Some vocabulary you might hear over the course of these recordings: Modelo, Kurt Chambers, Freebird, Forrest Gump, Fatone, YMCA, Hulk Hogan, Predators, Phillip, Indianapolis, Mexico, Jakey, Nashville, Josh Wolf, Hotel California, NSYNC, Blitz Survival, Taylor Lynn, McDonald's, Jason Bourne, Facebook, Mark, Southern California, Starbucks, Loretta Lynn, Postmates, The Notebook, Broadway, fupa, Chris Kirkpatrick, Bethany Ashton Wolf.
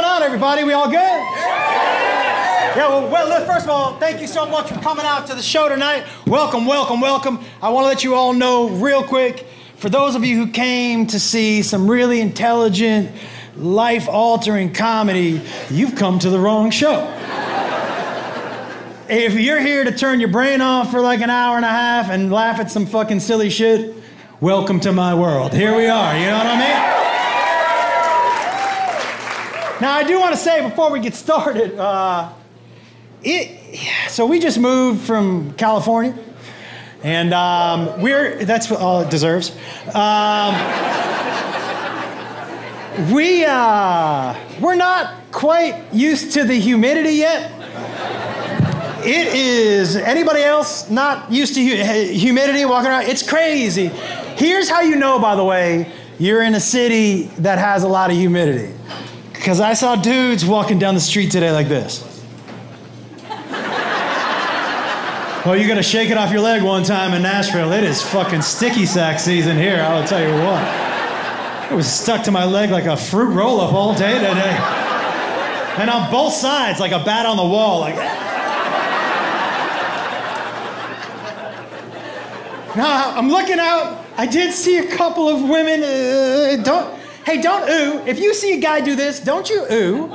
going on, everybody? We all good? Yeah, well, first of all, thank you so much for coming out to the show tonight. Welcome, welcome, welcome. I want to let you all know real quick, for those of you who came to see some really intelligent, life-altering comedy, you've come to the wrong show. If you're here to turn your brain off for like an hour and a half and laugh at some fucking silly shit, welcome to my world. Here we are, you know what I mean? Now I do want to say before we get started, so we just moved from California, and that's all it deserves. We're not quite used to the humidity yet. It is, anybody else not used to humidity walking around? It's crazy. Here's how you know, by the way, you're in a city that has a lot of humidity. Because I saw dudes walking down the street today like this. Well, you're going to shake it off your leg one time in Nashville. It is fucking sticky sack season here, I'll tell you what. It was stuck to my leg like a fruit roll-up all day today. And on both sides, like a bat on the wall, like... Now, I'm looking out, I did see a couple of women, don't ooh. If you see a guy do this, don't you ooh.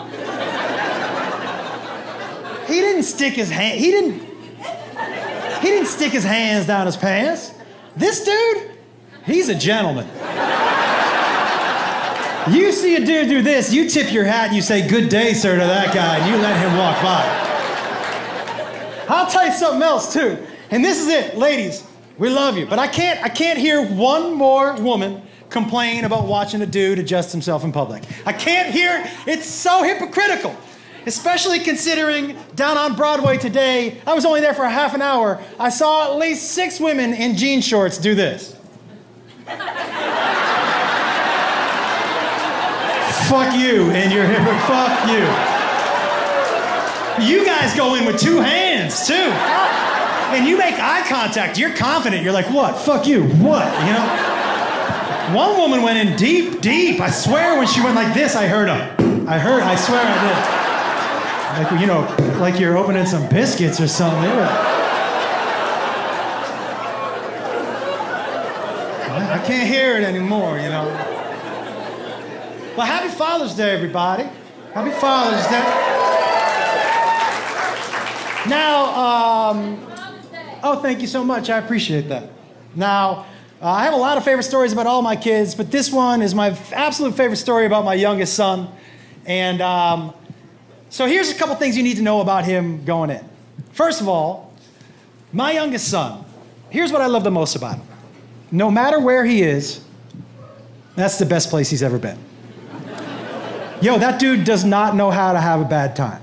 He didn't stick his hand, he didn't stick his hands down his pants. This dude, he's a gentleman. You see a dude do this, you tip your hat and you say, "Good day, sir," to that guy, and you let him walk by. I'll tell you something else too, and this is it, ladies. We love you, but I can't hear one more woman complain about watching a dude adjust himself in public. I can't hear it. It's so hypocritical, especially considering down on Broadway today, I was only there for a half an hour, I saw at least 6 women in jean shorts do this. Fuck you and your hypocrite, fuck you. You guys go in with 2 hands, too. And you make eye contact, you're confident, you're like, what? Fuck you, what? You know? One woman went in deep, deep. I swear when she went like this, I heard her. I swear I did. Like, you know, like you're opening some biscuits or something. I can't hear it anymore, you know? Well, happy Father's Day, everybody. Happy Father's Day. Now, oh, thank you so much. I appreciate that. Now, I have a lot of favorite stories about all my kids, but this one is my absolute favorite story about my youngest son. And so here's a couple things you need to know about him going in. First of all, my youngest son, here's what I love the most about him. No matter where he is, that's the best place he's ever been. Yo, that dude does not know how to have a bad time.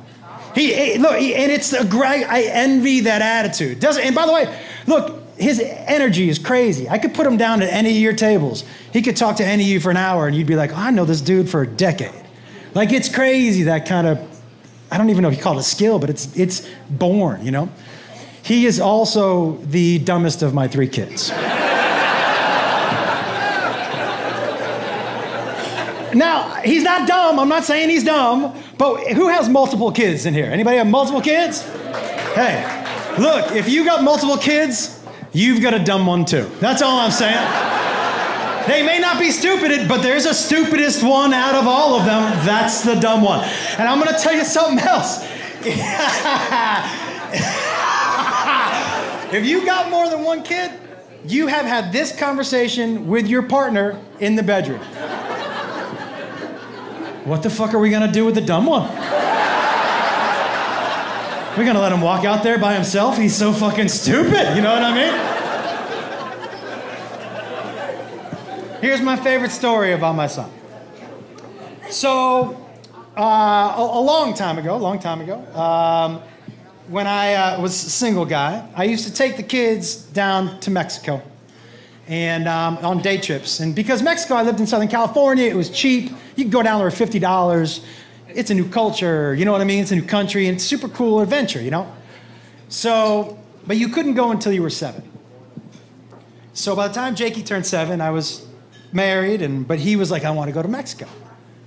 And it's a great, I envy that attitude. And by the way, look, his energy is crazy. I could put him down at any of your tables. He could talk to any of you for an hour and you'd be like, oh, I know this dude for a decade. Like, it's crazy, that kind of, I don't even know if you call it a skill, but it's born, you know? He is also the dumbest of my 3 kids. Now, he's not dumb, I'm not saying he's dumb, but who has multiple kids in here? Anybody have multiple kids? Hey, look, if you got multiple kids, you've got a dumb one too. That's all I'm saying. They may not be stupid, but there's a stupidest one out of all of them, that's the dumb one. And I'm gonna tell you something else. If you got more than one kid, you have had this conversation with your partner in the bedroom. What the fuck are we gonna do with the dumb one? We're gonna let him walk out there by himself? He's so fucking stupid, you know what I mean? Here's my favorite story about my son. So, a long time ago, when I was a single guy, I used to take the kids down to Mexico and on day trips. And because Mexico, I lived in Southern California, it was cheap. You could go down there for $50. It's a new culture, you know what I mean? It's a new country, and it's a super cool adventure, you know? So, but you couldn't go until you were 7. So by the time Jakey turned 7, I was married, but he was like, I want to go to Mexico.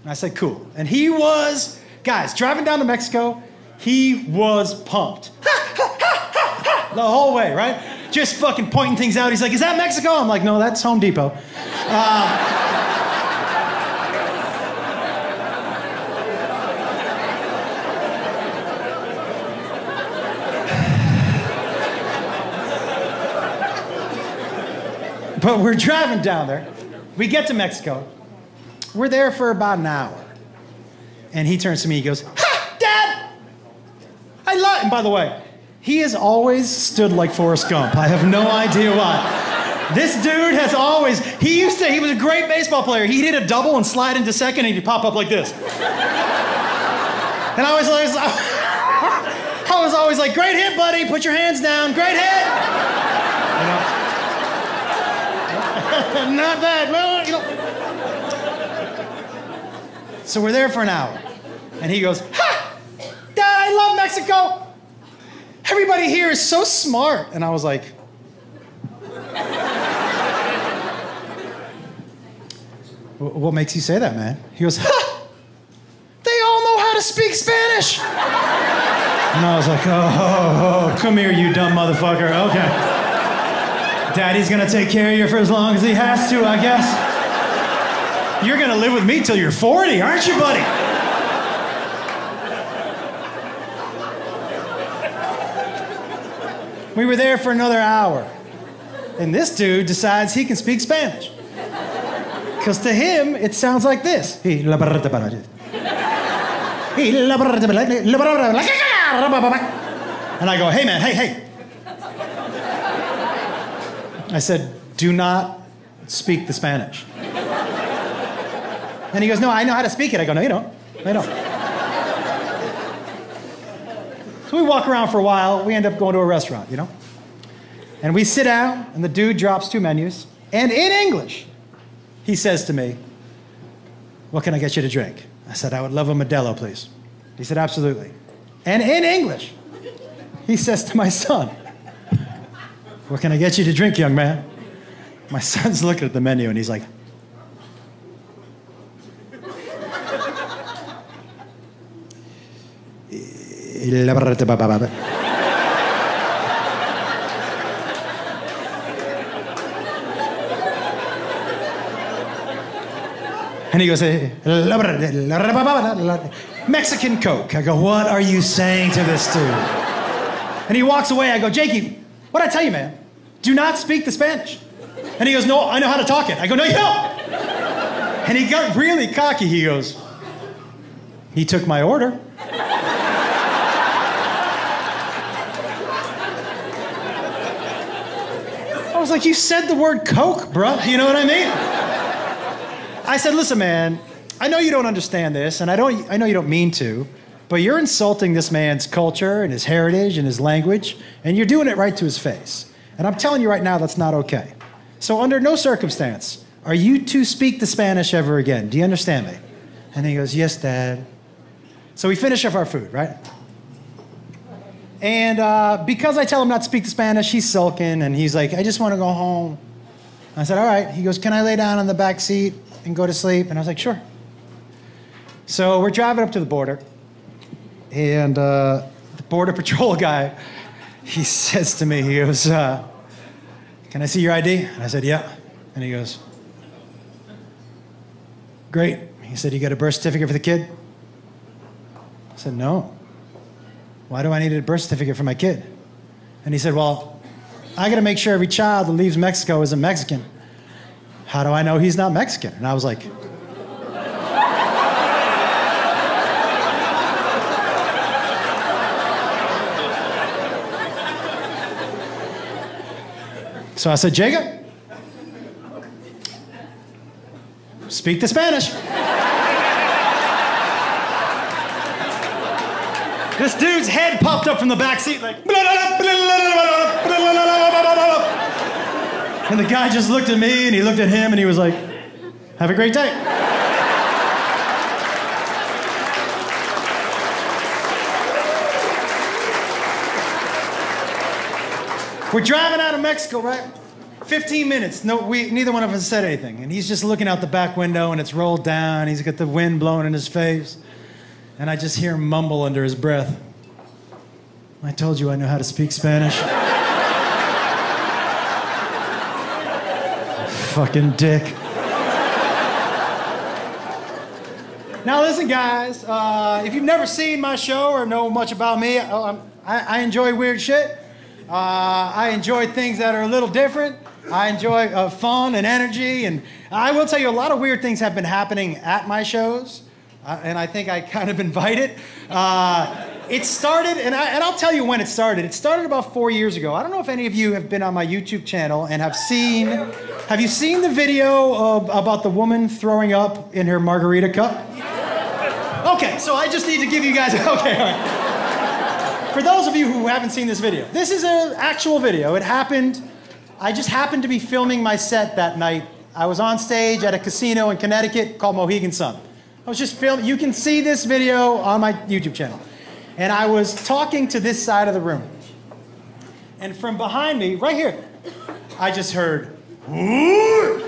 And I said, cool. And he was Guys, driving down to Mexico, he was pumped. The whole way, right? Just fucking pointing things out. He's like, is that Mexico? I'm like, no, that's Home Depot. But we're driving down there. We get to Mexico. We're there for about an hour. And he turns to me, he goes, ha, Dad! I love it. And by the way, he has always stood like Forrest Gump. I have no idea why. This dude has always, he was a great baseball player. He'd hit a double and slide into second and he'd pop up like this. And I was always like, great hit, buddy, put your hands down, great hit. Not bad. Well, you know. So we're there for an hour. And he goes, ha! Dad, I love Mexico! Everybody here is so smart. And I was like... What makes you say that, man? He goes, ha! They all know how to speak Spanish! And I was like, oh, come here, you dumb motherfucker. Okay. Daddy's gonna take care of you for as long as he has to, I guess. You're gonna live with me till you're 40, aren't you, buddy? We were there for another hour. And this dude decides he can speak Spanish. Because to him, it sounds like this. And I go, hey, man, hey. I said, do not speak the Spanish. And he goes, no, I know how to speak it. I go, no, you don't. I don't. So we walk around for a while. We end up going to a restaurant, you know? And we sit down, and the dude drops two menus. And in English, he says to me, what can I get you to drink? I said, I would love a Modelo, please. He said, absolutely. And in English, he says to my son, what can I get you to drink, young man? My son's looking at the menu and he's like... And he goes, Mexican Coke. I go, what are you saying to this dude? And he walks away. I go, Jakey, what'd I tell you, man? Do not speak the Spanish. And he goes, no, I know how to talk it. I go, no, you don't. And he got really cocky. He goes, he took my order. I was like, you said the word Coke, bruh. You know what I mean? I said, listen, man, I know you don't understand this, and I know you don't mean to, but you're insulting this man's culture and his heritage and his language, and you're doing it right to his face. And I'm telling you right now, that's not okay. So under no circumstance are you to speak the Spanish ever again. Do you understand me? And he goes, yes, Dad. So we finish up our food, right? And because I tell him not to speak the Spanish, he's sulking, and he's like, I just want to go home. I said, all right. He goes, can I lay down on the back seat and go to sleep? And I was like, sure. So we're driving up to the border. And the Border Patrol guy, he says to me, he goes, can I see your ID? And I said, yeah. And he goes, great. He said, you got a birth certificate for the kid? I said, no. Why do I need a birth certificate for my kid? And he said, well, I got to make sure every child that leaves Mexico isn't Mexican. How do I know he's not Mexican? And I was like... So I said, Jacob, speak the Spanish. This dude's head popped up from the back seat like... And the guy just looked at me, and he looked at him, and he was like, have a great day. We're driving out of Mexico, right? 15 minutes, neither one of us said anything. And he's just looking out the back window and it's rolled down. He's got the wind blowing in his face. and I just hear him mumble under his breath, "I told you I know how to speak Spanish." Fucking dick. Now listen, guys, if you've never seen my show or know much about me, I enjoy weird shit. I enjoy things that are a little different. I enjoy fun and energy, and I will tell you, a lot of weird things have been happening at my shows, and I think I kind of invite it. It started, and I'll tell you when it started. It started about 4 years ago. I don't know if any of you have been on my YouTube channel and have you seen the video about the woman throwing up in her margarita cup? Okay, so I just need to give you guys, okay, all right. For those of you who haven't seen this video, this is an actual video. It happened. I just happened to be filming my set that night. I was on stage at a casino in Connecticut called Mohegan Sun. I was just filming. You can see this video on my YouTube channel. And I was talking to this side of the room. And from behind me, right here, I just heard, "Ooh!"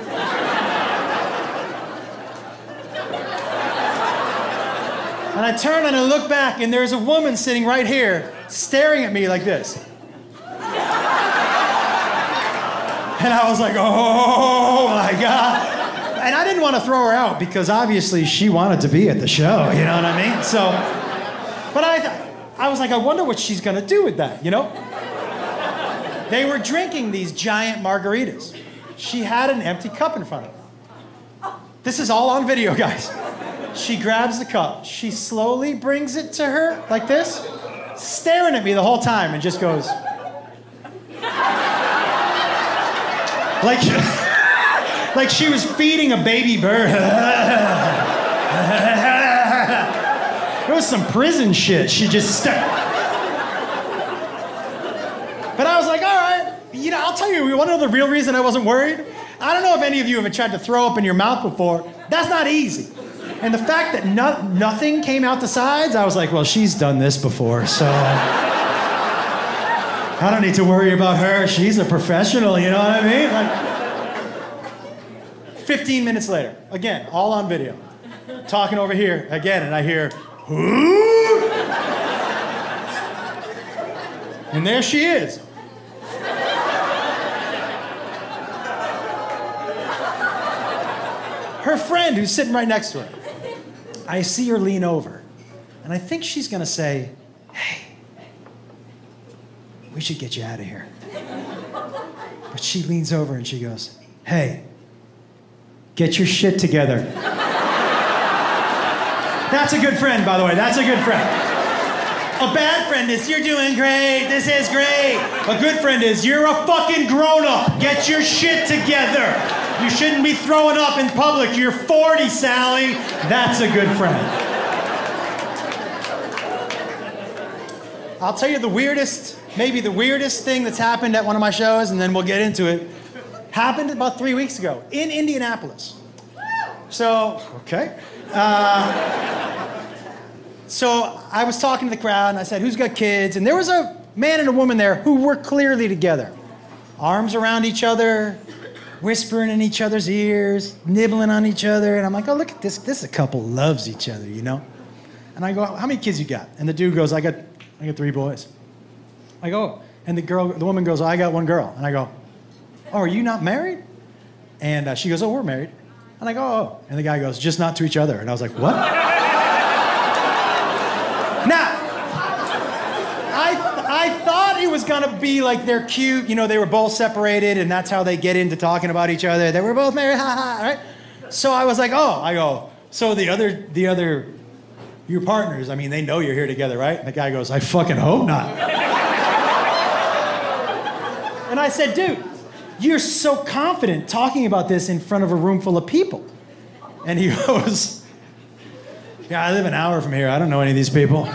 And I turn and I look back, and there's a woman sitting right here staring at me like this. And I was like, oh my God. And I didn't want to throw her out because obviously she wanted to be at the show, you know what I mean? So, but I was like, I wonder what she's gonna do with that, you know? They were drinking these giant margaritas. She had an empty cup in front of her. This is all on video, guys. She grabs the cup, she slowly brings it to her like this, staring at me the whole time and just goes, like she was feeding a baby bird. It was some prison shit. She just stuck. But I was like, all right, you know, I'll tell you, you want to know the real reason I wasn't worried? I don't know if any of you have tried to throw up in your mouth before. That's not easy. And the fact that nothing came out the sides, I was like, well, she's done this before, so I don't need to worry about her. She's a professional, you know what I mean? Like, 15 minutes later, again, all on video, talking over here again, and I hear, "Who?" And there she is. Her friend who's sitting right next to her. I see her lean over, and I think she's gonna say, "Hey, we should get you out of here." But she leans over and she goes, "Hey, get your shit together." That's a good friend, by the way. That's a good friend. A bad friend is, "You're doing great. This is great." A good friend is, "You're a fucking grown-up. Get your shit together. You shouldn't be throwing up in public. You're 40, Sally." That's a good friend. I'll tell you the weirdest, maybe the weirdest thing that's happened at one of my shows, and then we'll get into it, happened about 3 weeks ago in Indianapolis. So, okay. So I was talking to the crowd, and I said, "Who's got kids?" And there was a man and a woman there who were clearly together. Arms around each other, whispering in each other's ears, nibbling on each other. And I'm like, oh, look at this. This couple loves each other, you know? And I go, "How many kids you got?" And the dude goes, I got 3 boys. I go, and the woman goes, "I got 1 girl. And I go, "Oh, are you not married?" And she goes, "Oh, we're married." And I go, "Oh." And the guy goes, "Just not to each other." And I was like, what? Now, I thought it was gonna be like they're cute, you know, they were both separated and that's how they get into talking about each other. They were both married, ha ha, right? So I was like, oh, I go, "So your partners, I mean, they know you're here together, right?" And the guy goes, "I fucking hope not." And I said, "Dude, you're so confident talking about this in front of a room full of people." And he goes, "Yeah, I live an hour from here. I don't know any of these people."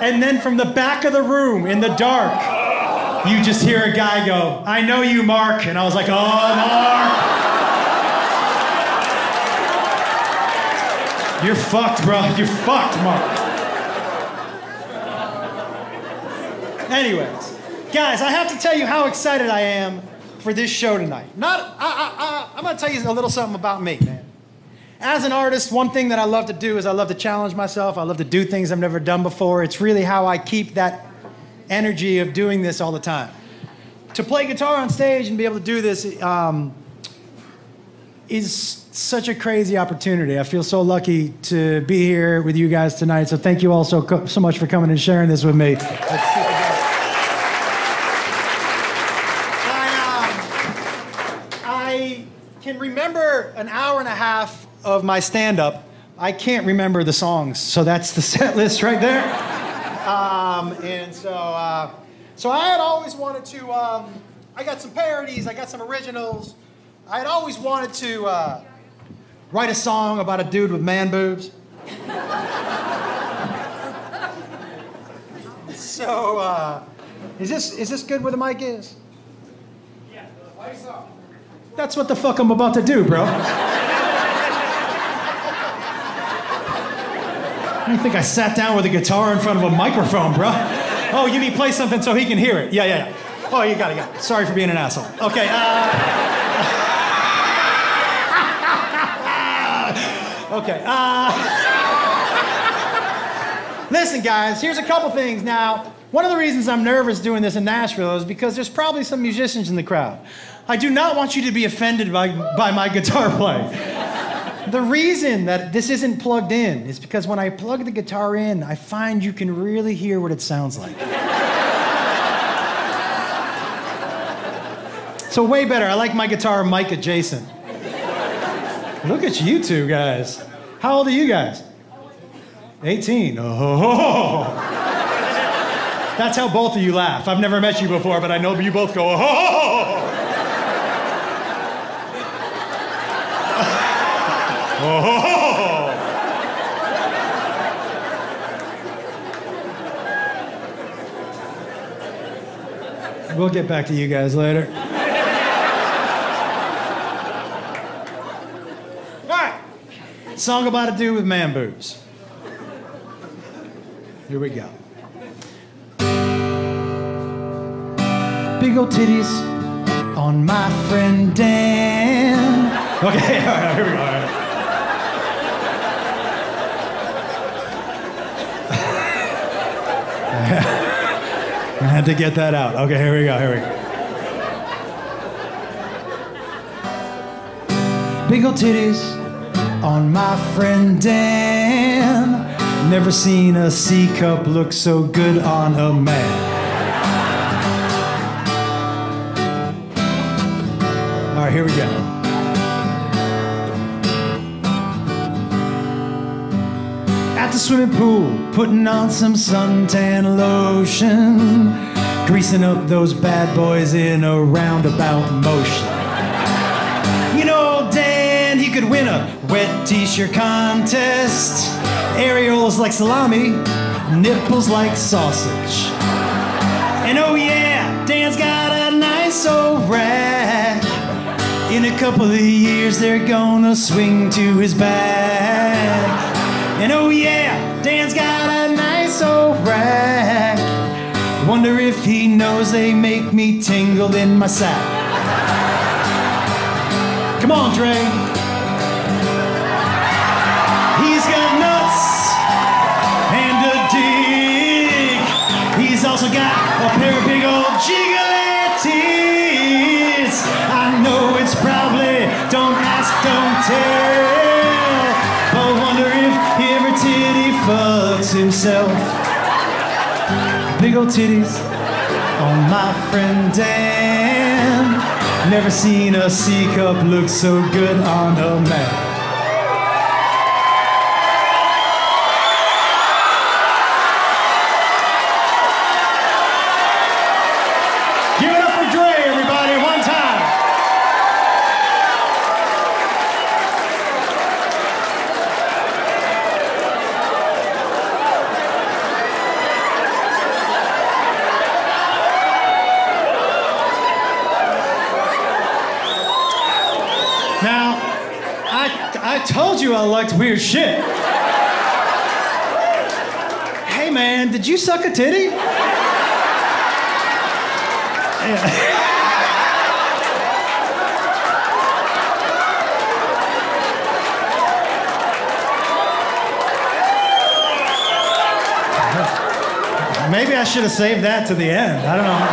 And then from the back of the room, in the dark, you just hear a guy go, "I know you, Mark." And I was like, oh, Mark. You're fucked, bro. You're fucked, Mark. Anyways, guys, I have to tell you how excited I am for this show tonight. I'm gonna tell you a little something about me, man. As an artist, one thing that I love to do is I love to challenge myself. I love to do things I've never done before. It's really how I keep that energy of doing this all the time. To play guitar on stage and be able to do this is such a crazy opportunity. I feel so lucky to be here with you guys tonight. So thank you all so much for coming and sharing this with me. I can remember an hour and a half of my stand-up. I can't remember the songs, so that's the set list right there. So I had always wanted to, I got some parodies, I got some originals. I had always wanted to write a song about a dude with man boobs. So, is this good where the mic is? Yeah, that's what the fuck I'm about to do, bro. I don't think I sat down with a guitar in front of a microphone, bro. Oh, you mean play something so he can hear it? Yeah. Oh, you got it, Sorry for being an asshole. Okay. Listen, guys, here's a couple things now. One of the reasons I'm nervous doing this in Nashville is because there's probably some musicians in the crowd. I do not want you to be offended by my guitar playing. The reason that this isn't plugged in is because when I plug the guitar in, I find you can really hear what it sounds like. So way better. I like my guitar mic adjacent. Look at you two guys. How old are you guys? 18. Oh. That's how both of you laugh. I've never met you before, but I know you both go, oh. Oh. We'll get back to you guys later. All right. Song about a dude with man boobs. Here we go. Big old titties on my friend Dan. Okay, all right, here we go. All right. I had to get that out. Okay, here we go. Big old titties on my friend Dan. Never seen a C-cup look so good on a man. All right, here we go. At the swimming pool, putting on some suntan lotion, greasing up those bad boys in a roundabout motion. You know, Dan, he could win a wet t-shirt contest. Areolas like salami, nipples like sausage. And oh yeah, Dan's got a nice old rack. In a couple of years, they're gonna swing to his back. And oh yeah, Dan's got a nice old rack. Wonder if he knows they make me tingle in my sack. Come on, Dre. He's got nuts and a dick. He's also got a pair of big old jiggly tits. I know it's probably don't ask, don't tell. Fucks himself. Big old titties on my friend Dan. Never seen a C-cup look so good on a man. I liked weird shit. Hey man, did you suck a titty? Yeah. Maybe I should have saved that to the end. I don't know how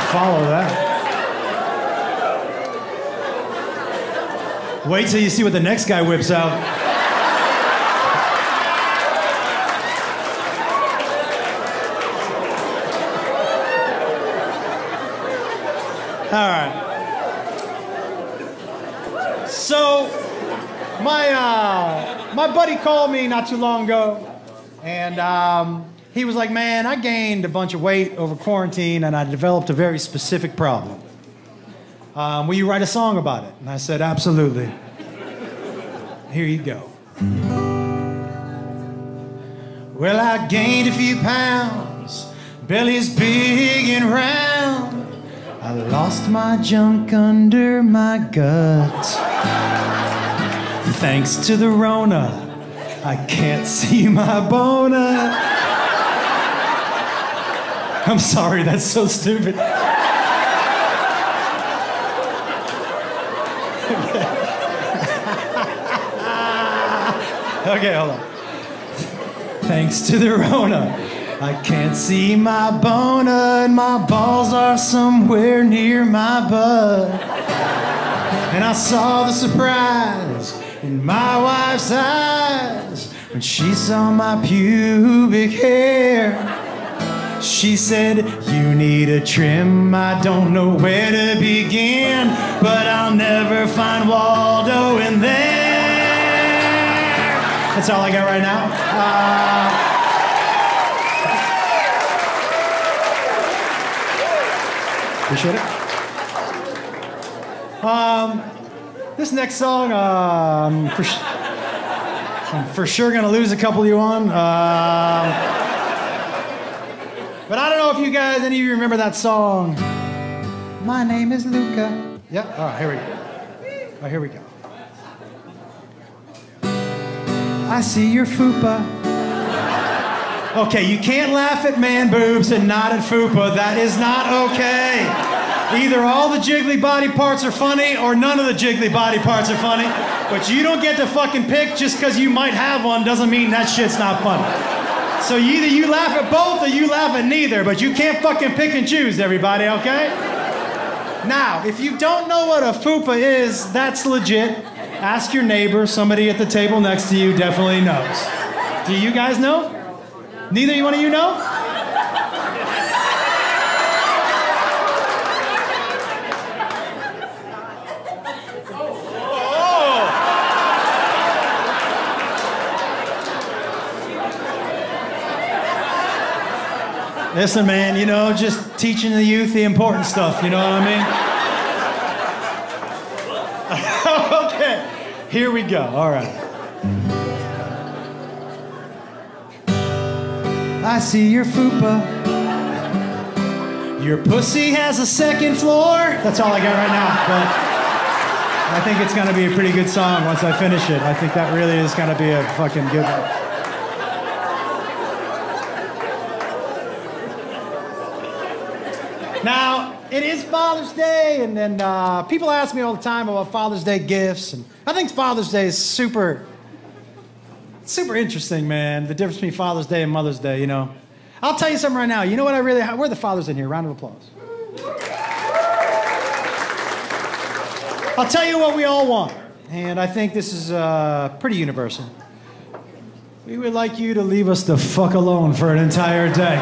to follow that. Wait till you see what the next guy whips out. All right. So, my buddy called me not too long ago, and he was like, man, I gained a bunch of weight over quarantine, and I developed a very specific problem. Will you write a song about it? And I said, absolutely. Here you go. Well, I gained a few pounds, belly's big and round. I lost my junk under my gut. Thanks to the Rona, I can't see my boner. I'm sorry, that's so stupid. Okay, hold on. Thanks to the Rona, I can't see my boner, and my balls are somewhere near my butt. And I saw the surprise in my wife's eyes when she saw my pubic hair. She said, you need a trim, I don't know where to begin, but I'll never find Waldo in there. That's all I got right now. Appreciate it. This next song, I'm for sure gonna lose a couple of you on. But I don't know if you guys, any of you remember that song. My name is Luca. Yep, all right, here we go. All right, here we go. I see your fupa. Okay, you can't laugh at man boobs and not at fupa. That is not okay. Either all the jiggly body parts are funny or none of the jiggly body parts are funny. But you don't get to fucking pick. Just because you might have one doesn't mean that shit's not funny. So either you laugh at both or you laugh at neither, but you can't fucking pick and choose, everybody, okay? Now, if you don't know what a fupa is, that's legit. Ask your neighbor, somebody at the table next to you definitely knows. Do you guys know? Neither one of you know? Oh. Listen, man, you know, just teaching the youth the important stuff, you know what I mean? Okay, here we go, all right. I see your fupa. Your pussy has a second floor. That's all I got right now, but I think it's gonna be a pretty good song once I finish it. I think that really is gonna be a fucking good one. Now, it is Father's Day, and then people ask me all the time about Father's Day gifts, and I think Father's Day is super interesting, man, the difference between Father's Day and Mother's Day, you know. I'll tell you something right now. You know what I really... Where are the fathers in here? Round of applause. I'll tell you what we all want, and I think this is pretty universal. We would like you to leave us the fuck alone for an entire day.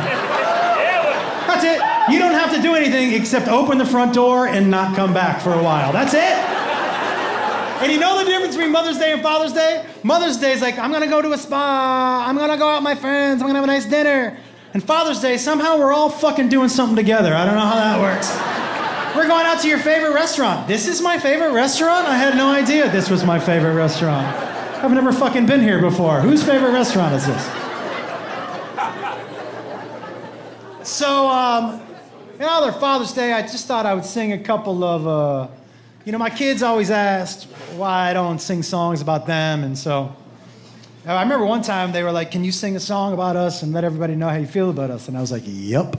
That's it. You don't have to do anything except open the front door and not come back for a while. That's it. And you know the difference between Mother's Day and Father's Day? Mother's Day is like, I'm gonna go to a spa, I'm gonna go out with my friends, I'm gonna have a nice dinner. And Father's Day, somehow we're all fucking doing something together. I don't know how that works. We're going out to your favorite restaurant. This is my favorite restaurant? I had no idea this was my favorite restaurant. I've never fucking been here before. Whose favorite restaurant is this? So, you know, their Father's Day, I just thought I would sing a couple of, you know, my kids always asked why I don't sing songs about them, and so... I remember one time they were like, can you sing a song about us and let everybody know how you feel about us? And I was like, yup.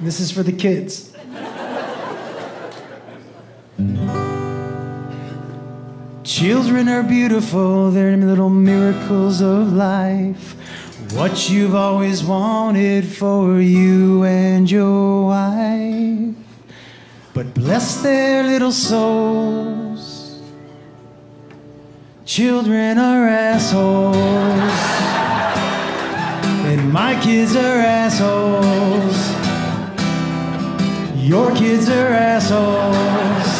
This is for the kids. Children are beautiful, they're little miracles of life. What you've always wanted for you and your wife. But bless their little souls. Children are assholes. And my kids are assholes. Your kids are assholes.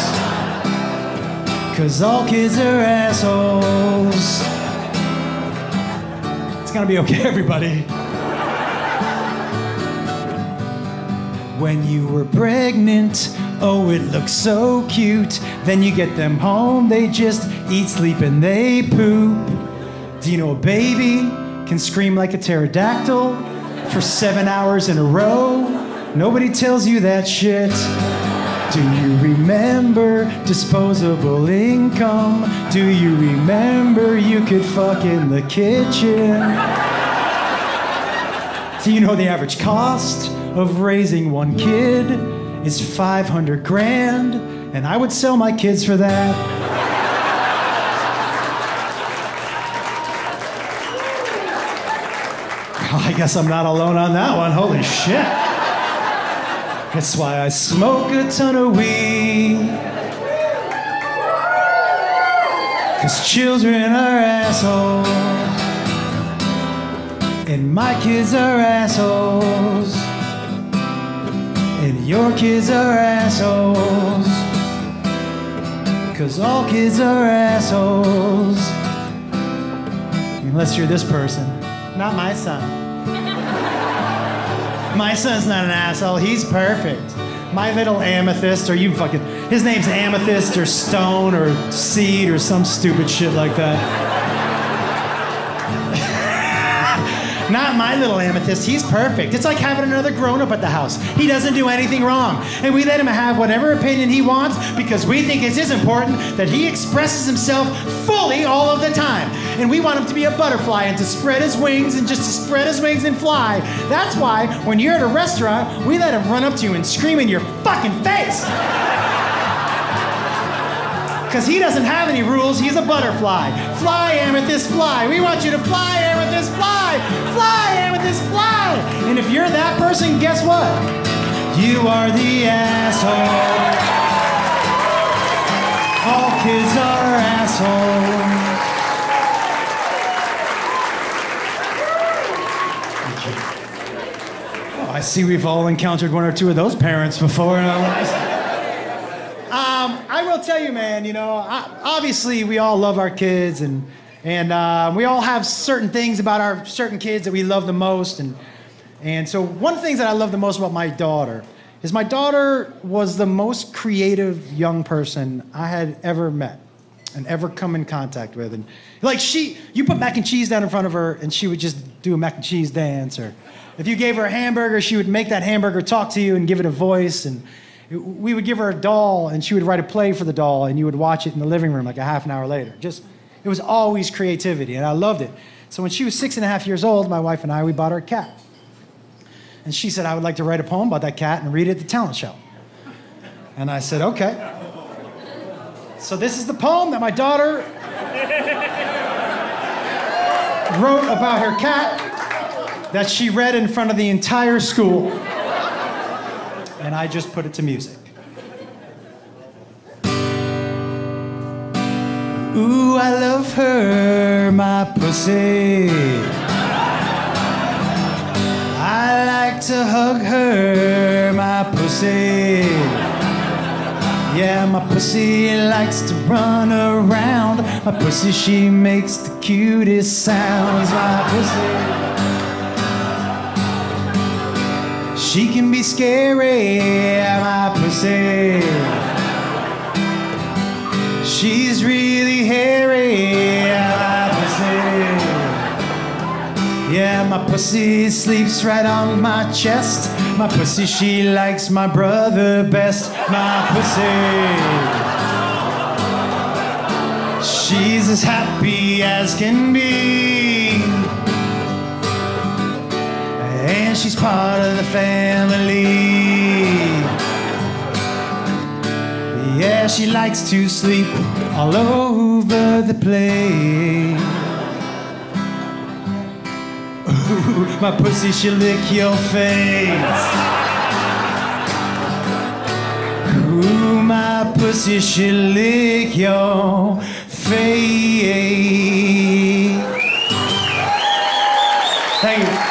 'Cause all kids are assholes. It's gonna be okay, everybody. When you were pregnant, oh, it looks so cute. Then you get them home, they just eat, sleep, and they poop. Do you know a baby can scream like a pterodactyl for 7 hours in a row? Nobody tells you that shit. Do you remember disposable income? Do you remember you could fuck in the kitchen? Do you know the average cost of raising one kid is 500 grand? And I would sell my kids for that. I guess I'm not alone on that one, holy shit. That's why I smoke a ton of weed. 'Cause children are assholes. And my kids are assholes. And your kids are assholes. 'Cause all kids are assholes. Unless you're this person. Not my son. My son's not an asshole, he's perfect. My little Amethyst, or you fucking, his name's Amethyst or Stone or Seed or some stupid shit like that. Not my little Amethyst, he's perfect. It's like having another grown-up at the house. He doesn't do anything wrong. And we let him have whatever opinion he wants because we think it's important that he expresses himself fully all of the time. And we want him to be a butterfly and to spread his wings and just to spread his wings and fly. That's why when you're at a restaurant, we let him run up to you and scream in your fucking face. 'Cause he doesn't have any rules, he's a butterfly. Fly, Amethyst, fly. We want you to fly, Amethyst, fly. Fly, Amethyst, fly. And if you're that person, guess what? You are the asshole. All kids are assholes. I see we've all encountered one or two of those parents before in our lives. I will tell you, man, you know, obviously we all love our kids and we all have certain things about our certain kids that we love the most. And so one of the things that I love the most about my daughter is my daughter was the most creative young person I had ever met and ever come in contact with. And like you put mac and cheese down in front of her and she would just do a mac and cheese dance, or if you gave her a hamburger, she would make that hamburger talk to you and give it a voice. And we would give her a doll, and she would write a play for the doll, and you would watch it in the living room like a half an hour later. Just, it was always creativity, and I loved it. So when she was 6.5 years old, my wife and I, we bought her a cat. And she said, I would like to write a poem about that cat and read it at the talent show. And I said, okay. So this is the poem that my daughter wrote about her cat that she read in front of the entire school, and I just put it to music. Ooh, I love her, my pussy. I like to hug her, my pussy. Yeah, my pussy likes to run around. My pussy, she makes the cutest sounds, my pussy. She can be scary, my pussy. She's really hairy, my pussy. Yeah, my pussy sleeps right on my chest. My pussy, she likes my brother best, my pussy. She's as happy as can be. And she's part of the family. Yeah, she likes to sleep all over the place. Ooh, my pussy, she'll lick your face. Ooh, my pussy, she'll lick your face. Thank you.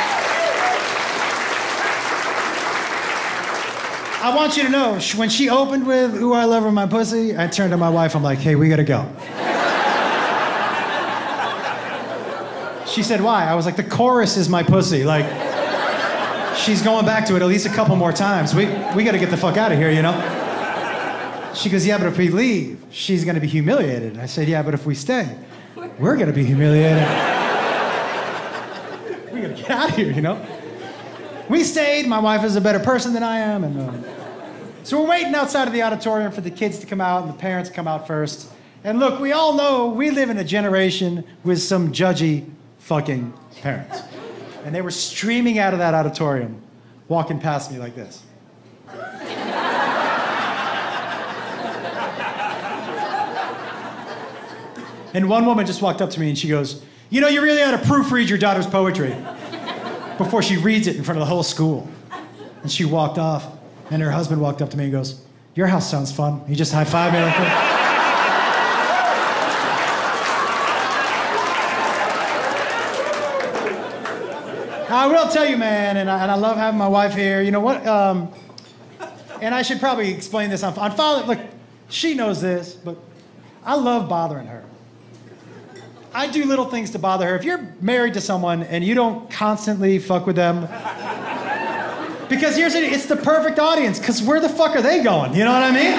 I want you to know, when she opened with "Ooh, I love her, my pussy," I turned to my wife, I'm like, "Hey, we gotta go." She said, "Why?" I was like, "The chorus is my pussy. Like, she's going back to it at least a couple more times. We gotta get the fuck out of here, you know?" She goes, "Yeah, but if we leave, she's gonna be humiliated." I said, "Yeah, but if we stay, we're gonna be humiliated. We gotta get out of here, you know?" We stayed. My wife is a better person than I am. And so we're waiting outside of the auditorium for the kids to come out and the parents come out first. And look, we all know we live in a generation with some judgy fucking parents. And they were streaming out of that auditorium, walking past me like this. And one woman just walked up to me and she goes, "You know, you really ought to proofread your daughter's poetry before she reads it in front of the whole school." And she walked off, and her husband walked up to me and goes, "Your house sounds fun." He just high-fived me like that. I will tell you, man, and I love having my wife here. You know what? And I should probably explain this on Father. Look, she knows this, but I love bothering her. I do little things to bother her. If you're married to someone and you don't constantly fuck with them, because here's it, it's the perfect audience, because where the fuck are they going? You know what I mean?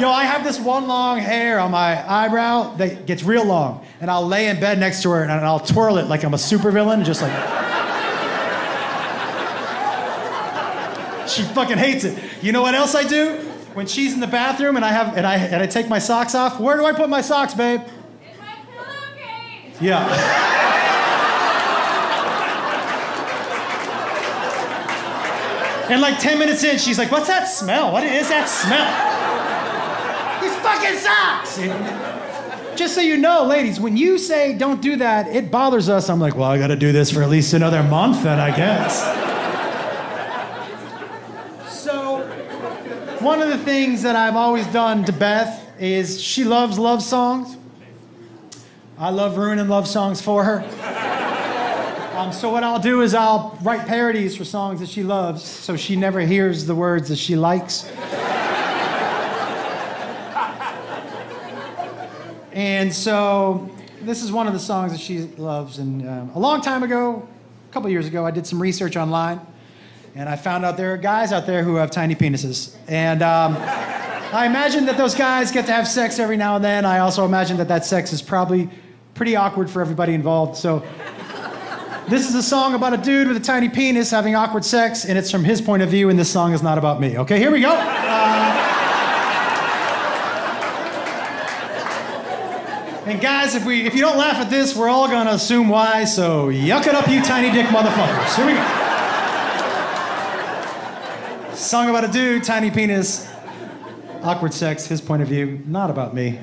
Yo, I have this one long hair on my eyebrow that gets real long, and I'll lay in bed next to her and I'll twirl it like I'm a supervillain, just like. She fucking hates it. You know what else I do? When she's in the bathroom and I take my socks off, where do I put my socks, babe? Yeah. And like 10 minutes in, she's like, "What's that smell? What is that smell?" These fucking socks! And just so you know, ladies, when you say don't do that, it bothers us. I'm like, well, I gotta do this for at least another month then, I guess. So, one of the things that I've always done to Beth is she loves love songs. I love ruining love songs for her. So what I'll do is I'll write parodies for songs that she loves so she never hears the words that she likes. And so this is one of the songs that she loves. And a long time ago, a couple years ago, I did some research online. And I found out there are guys out there who have tiny penises. And I imagine that those guys get to have sex every now and then. I also imagine that that sex is probably pretty awkward for everybody involved. So this is a song about a dude with a tiny penis having awkward sex, and it's from his point of view, and this song is not about me. Okay, here we go. And guys, if you don't laugh at this, we're all gonna assume why, so yuck it up, you tiny dick motherfuckers. Here we go. Song about a dude, tiny penis, awkward sex, his point of view, not about me.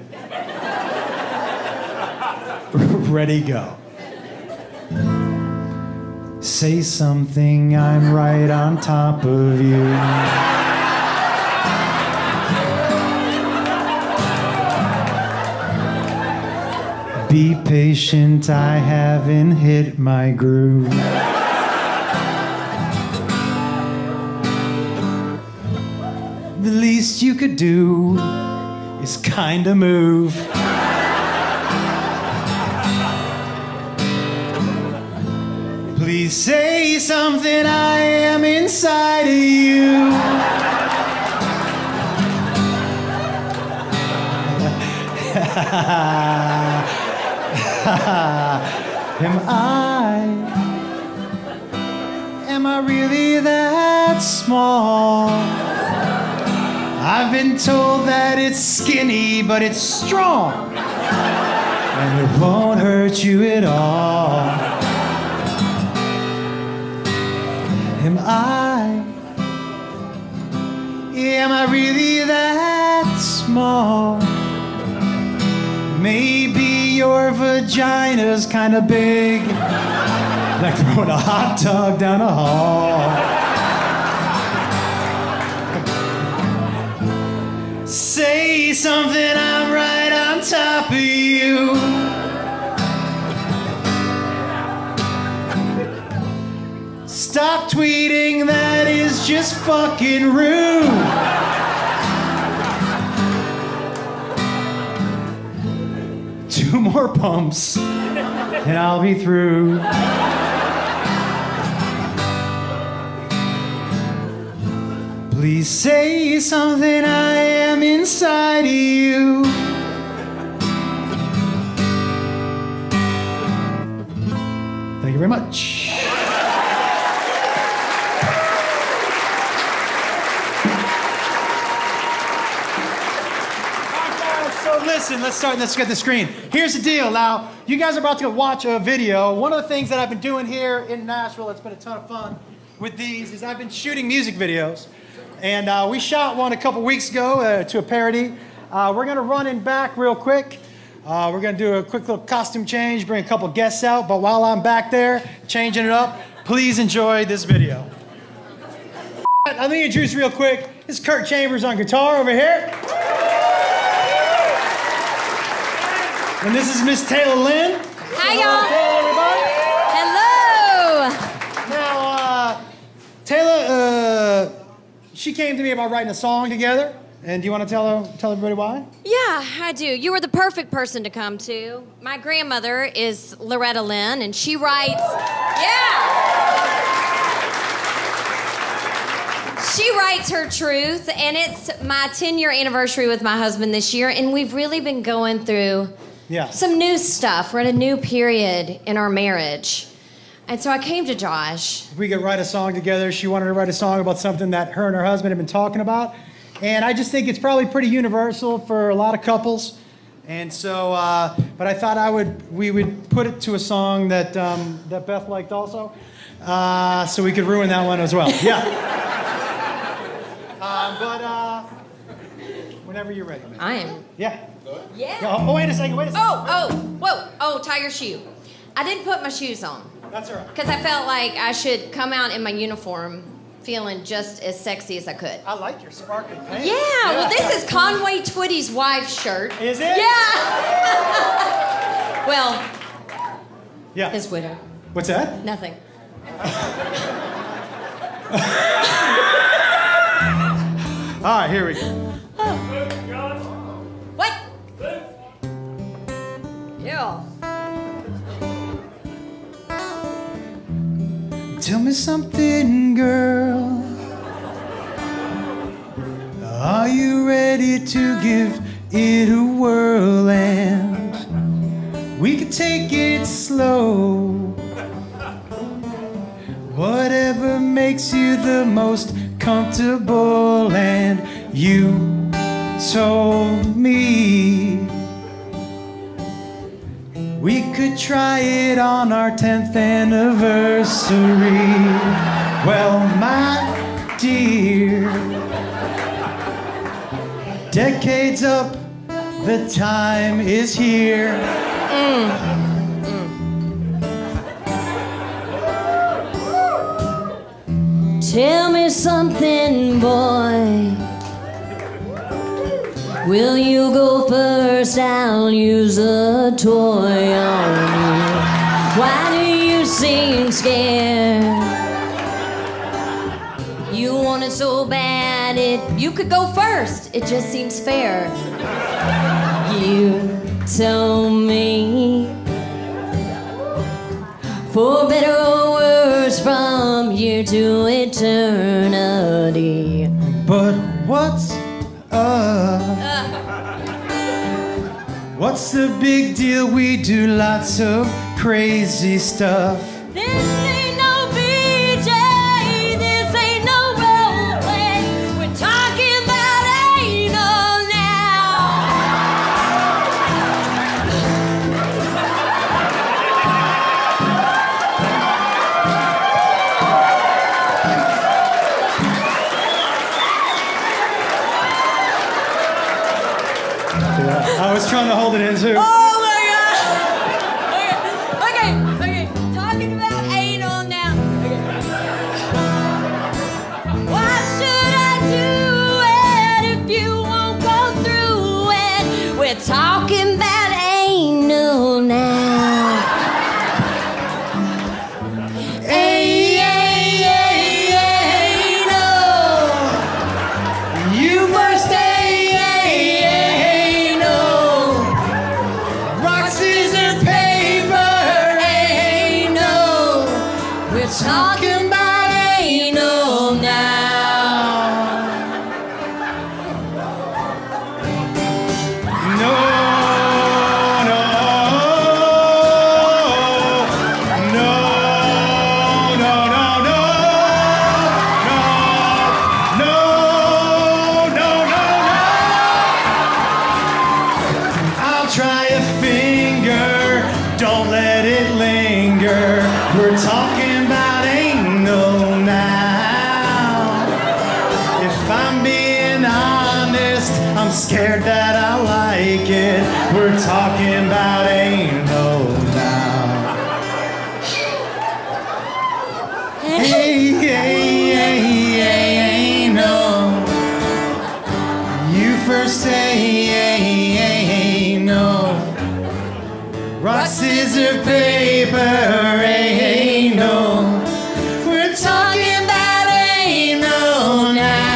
Ready, go. Say something, I'm right on top of you. Be patient, I haven't hit my groove. The least you could do is kinda move. Please say something, I am inside of you. Am I really that small? I've been told that it's skinny, but it's strong, and it won't hurt you at all. Am I really that small. Maybe your vagina's kind of big, like throwing a hot dog down a hall. Say something, I'm right on top of you. Stop tweeting, that is just fucking rude. Two more pumps, and I'll be through. Please say something, I am inside of you. Thank you very much. Listen, let's start, let's get the screen. Here's the deal now. You guys are about to watch a video. One of the things that I've been doing here in Nashville, it's been a ton of fun with these, is I've been shooting music videos. And we shot one a couple weeks ago to a parody. We're gonna run in back real quick. We're gonna do a quick little costume change, bring a couple guests out, but while I'm back there, changing it up, please enjoy this video. I'm gonna introduce real quick. This is Kurt Chambers on guitar over here. And this is Miss Taylor Lynn. Hi, y'all. Hello, everybody. Hello. Now, Taylor, she came to me about writing a song together. And do you want to tell everybody why? Yeah, I do. You were the perfect person to come to. My grandmother is Loretta Lynn, and she writes, she writes her truth, and it's my 10-year anniversary with my husband this year, and we've really been going through some new stuff. We're at a new period in our marriage. And so I came to Josh. We could write a song together. She wanted to write a song about something that her and her husband have been talking about. And I just think it's probably pretty universal for a lot of couples. And so, but I thought we would put it to a song that, that Beth liked also. So we could ruin that one as well. Yeah. Whenever you're ready. I am. Yeah. Yeah. Oh, wait a second, wait a second. Whoa, tie your shoe. I didn't put my shoes on. That's all right. Because I felt like I should come out in my uniform feeling just as sexy as I could. I like your sparkling pants. Yeah, yeah. Well, this is Conway Twitty's wife's shirt. Is it? Yeah. Well, yeah. His widow. What's that? Nothing. All right, here we go. Oh. What? Yeah. Tell me something, girl. Are you ready to give it a whirl? And we could take it slow. Whatever makes you the most comfortable. And you told me we could try it on our 10th anniversary. Well, my dear, decades up, the time is here. Tell me something, boy. Will you go first? I'll use a toy on you. Why do you seem scared? You want it so bad, you could go first. It just seems fair. You told me, for better or worse, from here to eternity. But what's what's the big deal? We do lots of crazy stuff. This ain't no BJ, this ain't no Broadway. We're talking about anal now. folded in too. Oh my God! Okay. Talking about anal now. Okay. Why should I do it if you won't go through it? We're talking about anal now. Talking about anal now. No. I'll try a finger. Don't let it linger. We're talking. I'm scared that I like it. We're talking about anal now. Hey, anal. You first say anal. Rock, scissors, paper, anal. We're talking about anal now.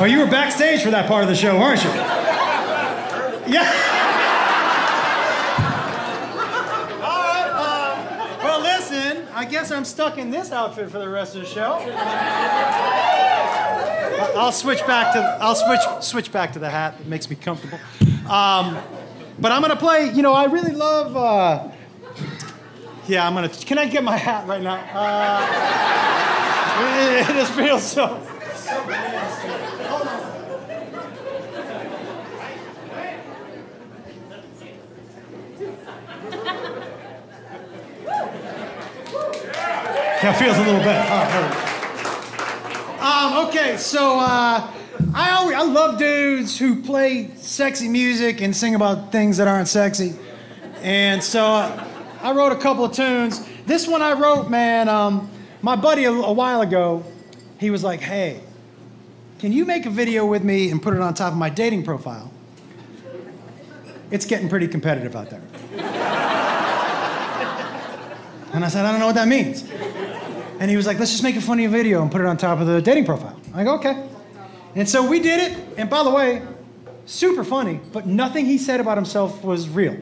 Oh, you were backstage for that part of the show, weren't you? Yeah. All right. Well, listen, I guess I'm stuck in this outfit for the rest of the show. I'll switch back to the hat. It makes me comfortable. But I'm gonna play. You know, I really love. Yeah, I'm gonna. Can I get my hat right now? It just feels so. Yeah, it feels a little better. Right. Okay, so I love dudes who play sexy music and sing about things that aren't sexy. And so I wrote a couple of tunes. This one I wrote, man, my buddy a while ago, he was like, hey, can you make a video with me and put it on top of my dating profile? It's getting pretty competitive out there. And I said, I don't know what that means. And he was like, let's just make a funny video and put it on top of the dating profile. I go, okay. And so we did it. And by the way, super funny, but nothing he said about himself was real.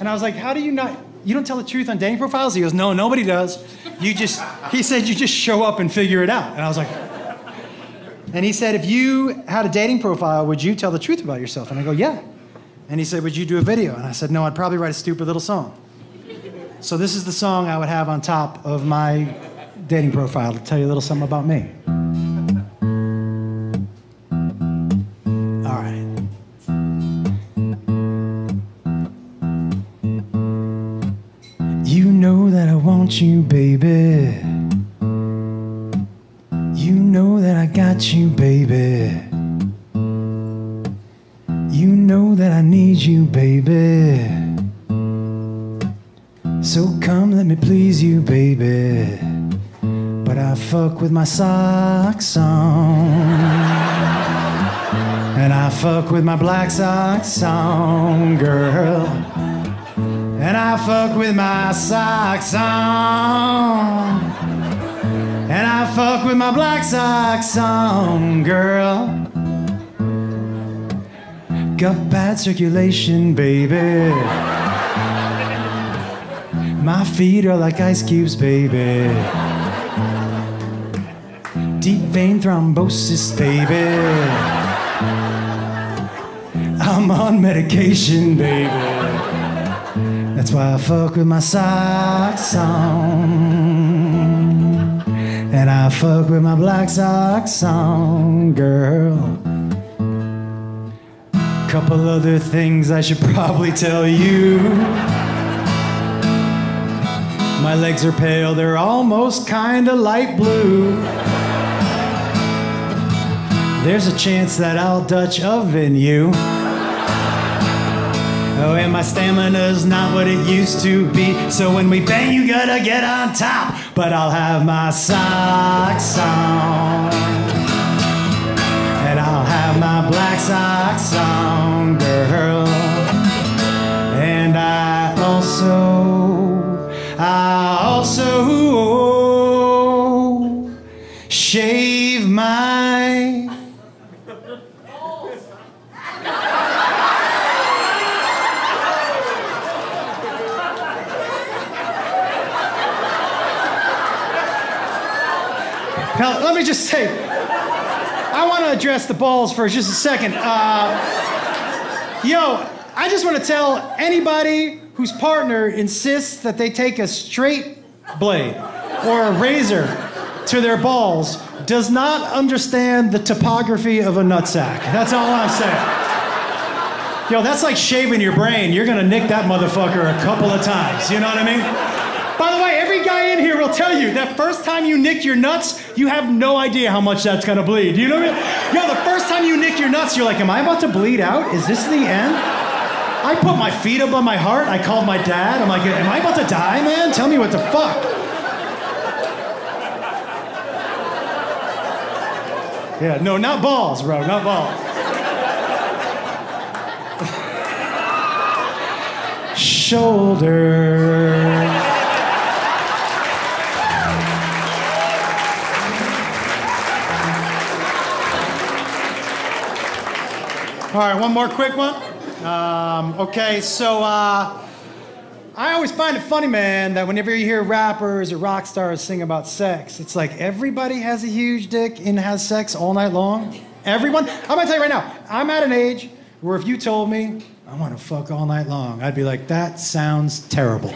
And I was like, how do you not, you don't tell the truth on dating profiles? He goes, no, nobody does. He said, you just show up and figure it out. And I was like, and he said, if you had a dating profile, would you tell the truth about yourself? And I go, yeah. And he said, would you do a video? And I said, no, I'd probably write a stupid little song. So this is the song I would have on top of my dating profile to tell you a little something about me. All right. You know that I want you, baby. You know that I got you, baby. You know that I need you, baby. So come, let me please you, baby. But I fuck with my socks on. And I fuck with my black socks on, girl. And I fuck with my socks on. And I fuck with my black socks on, girl. Got bad circulation, baby. My feet are like ice cubes, baby. Deep vein thrombosis, baby. I'm on medication, baby. That's why I fuck with my socks on. And I fuck with my black socks on, girl. Couple other things I should probably tell you. My legs are pale, they're almost kinda light blue. There's a chance that I'll Dutch oven you. Oh, and my stamina's not what it used to be. So when we bang, you gotta get on top. But I'll have my socks on. And I'll have my black socks on, girl. And I also shave my... Now, let me just say, I want to address the balls for just a second. I just want to tell anybody whose partner insists that they take a straight blade or a razor to their balls does not understand the topography of a nutsack. That's all I'm saying. Yo, that's like shaving your brain. You're going to nick that motherfucker a couple of times. You know what I mean? By the way, every guy in here will tell you that first time you nick your nuts, you have no idea how much that's gonna bleed. You know what I mean? Yo, the first time you nick your nuts, you're like, am I about to bleed out? Is this the end? I put my feet up on my heart. I called my dad. I'm like, am I about to die, man? Tell me what the fuck. Yeah, no, not balls, bro, not balls. Shoulder. All right, one more quick one. I always find it funny, man, that whenever you hear rappers or rock stars sing about sex, it's like everybody has a huge dick and has sex all night long. Everyone. I'm gonna tell you right now, I'm at an age where if you told me, I wanna fuck all night long, I'd be like, that sounds terrible.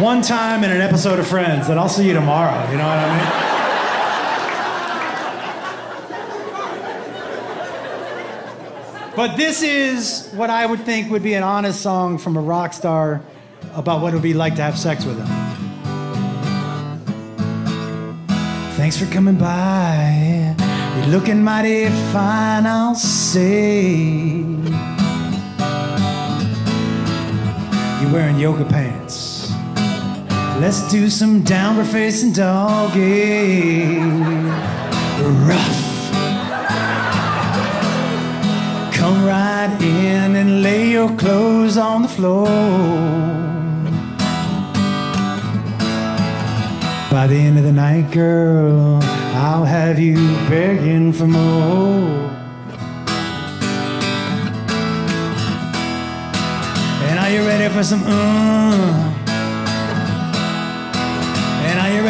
One time in an episode of Friends, and I'll see you tomorrow, you know what I mean? But this is what I would think would be an honest song from a rock star about what it would be like to have sex with him. Thanks for coming by. You're looking mighty fine, I'll say. You're wearing yoga pants. Let's do some downward facing doggy. Rough. Come right in and lay your clothes on the floor. By the end of the night, girl, I'll have you begging for more. And are you ready for some And are you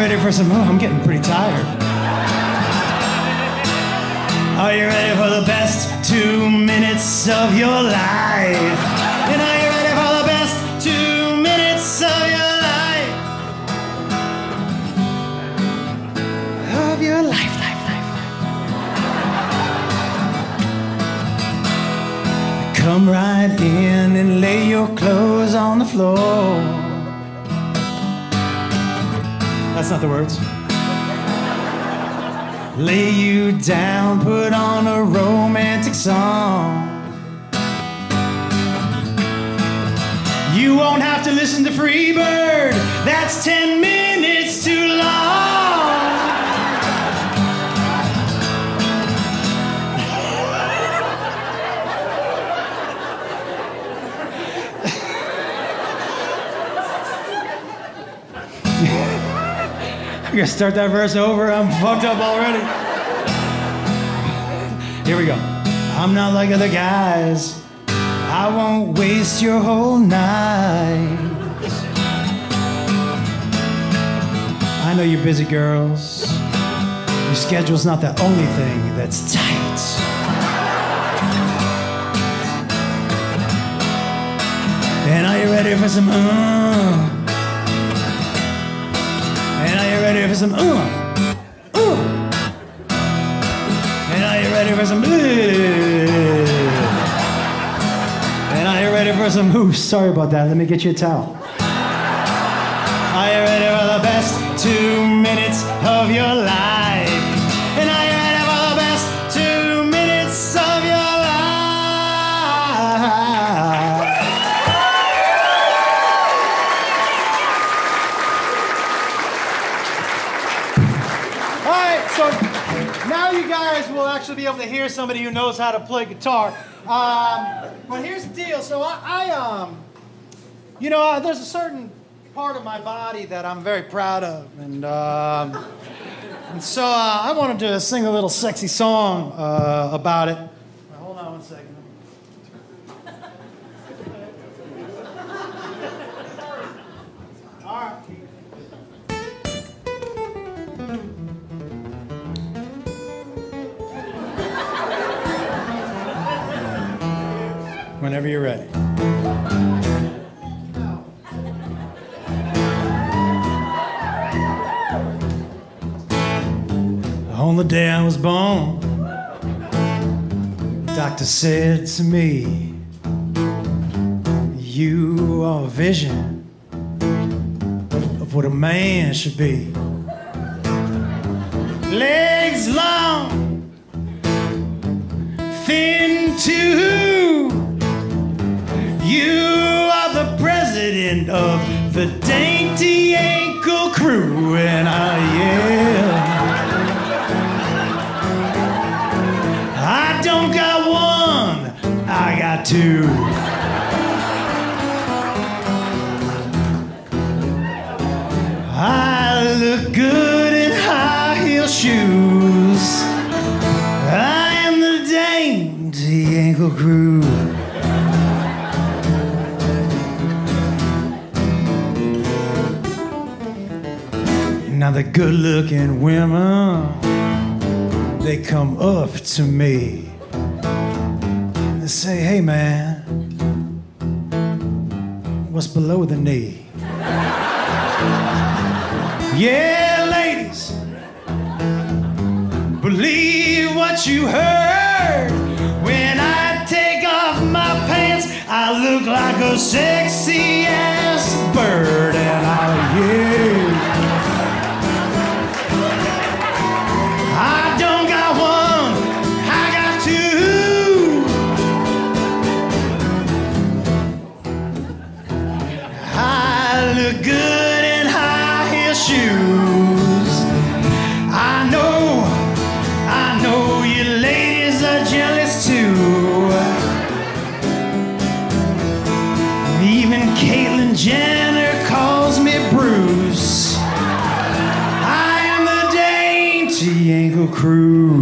ready for some I'm getting pretty tired. Are you ready for the best 2 minutes of your life? And are you ready for the best 2 minutes of your life? Come right in and lay your clothes on the floor. That's not the words. Lay you down, put on a romantic song. You won't have to listen to Freebird. That's 10 minutes too long. I'm gonna start that verse over. I'm fucked up already. Here we go. I'm not like other guys. I won't waste your whole night. I know you're busy, girls. Your schedule's not the only thing that's tight. And are you ready for some And are you ready for some And are you ready for some And are you ready for some ooh, sorry about that, let me get you a towel. Are you ready for the best 2 minutes of your life? And are you ready for the best 2 minutes of your life? All right, so now you guys will actually be able to hear somebody who knows how to play guitar. But here's the deal. So I you know, there's a certain part of my body that I'm very proud of, and so I wanted to sing a little sexy song about it. Now, hold on one second. All right. Whenever you're ready. On the day I was born, the doctor said to me, you are a vision of what a man should be. Legs long, thin too. You are the president of the Dainty Ankle Crew. And I am. I don't got one, I got two. I look good in high heel shoes. I am the Dainty Ankle Crew. Now the good looking women, they come up to me and say, hey man, what's below the knee? Yeah, ladies, believe what you heard. When I take off my pants, I look like a sexy ass bird. And I hear, Jenner calls me Bruce. I am the Dainty Ankle Crew.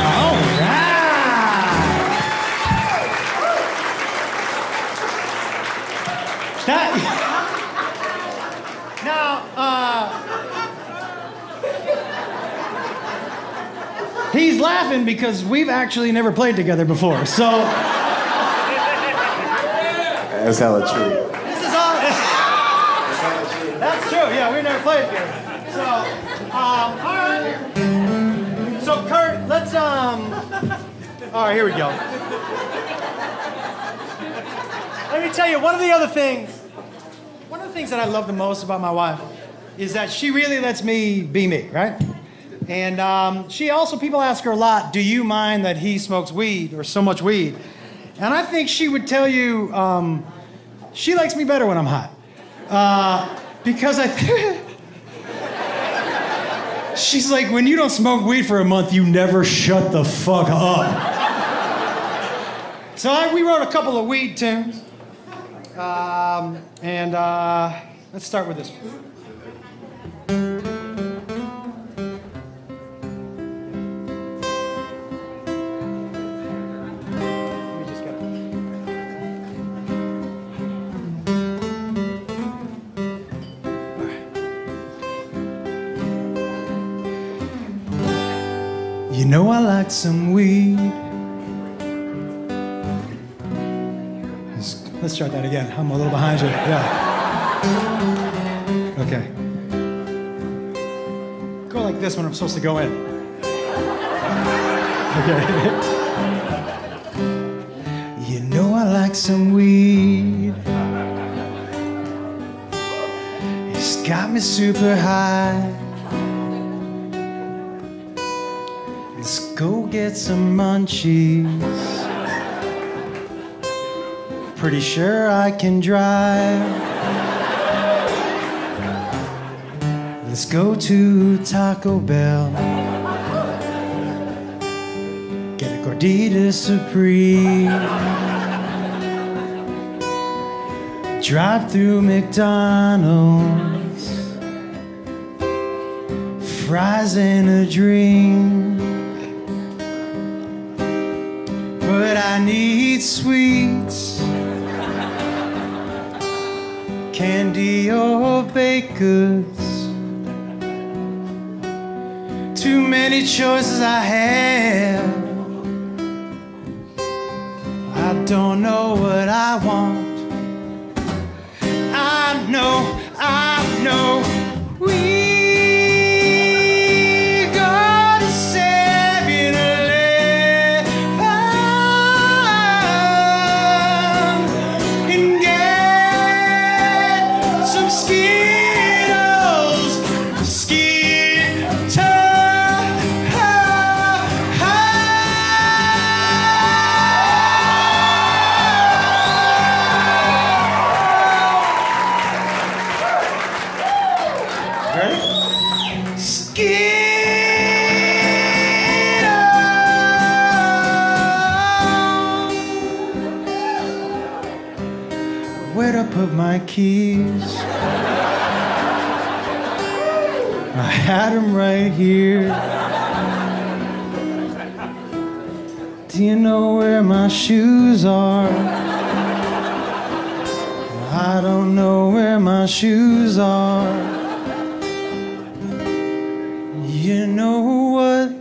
All right. He's laughing because we've actually never played together before, so. That's hella true. This is all. That's true, yeah, we've never played together. So, alright. So, Kurt, let's, alright, here we go. Let me tell you, one of the things that I love the most about my wife is that she really lets me be me, right? And she also, people ask her a lot, do you mind that he smokes weed or so much weed? And I think she would tell you, she likes me better when I'm hot. Because she's like, when you don't smoke weed for a month, you never shut the fuck up. So we wrote a couple of weed tunes. Let's start with this one. You know I like some weed. Let's start that again. I'm a little behind you. Yeah. Okay. Go like this when I'm supposed to go in. Okay. You know I like some weed. It's got me super high. Let's go get some munchies. Pretty sure I can drive. Let's go to Taco Bell. Get a Gordita Supreme. Drive through McDonald's. Fries and a drink. But I need sweets. Candy or baked goods. Too many choices I have. I don't know what I want. I know we go to 7-Eleven and get some Skittles. Where'd I put my keys? I had them right here. Do you know where my shoes are? I don't know where my shoes are. You know what?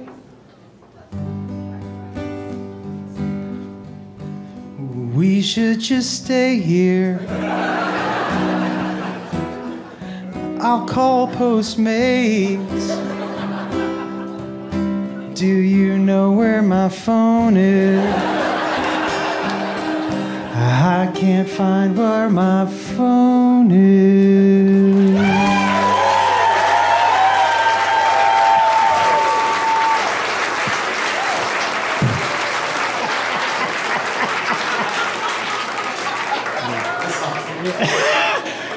We should just stay here. I'll call Postmates. Do you know where my phone is? I can't find where my phone is.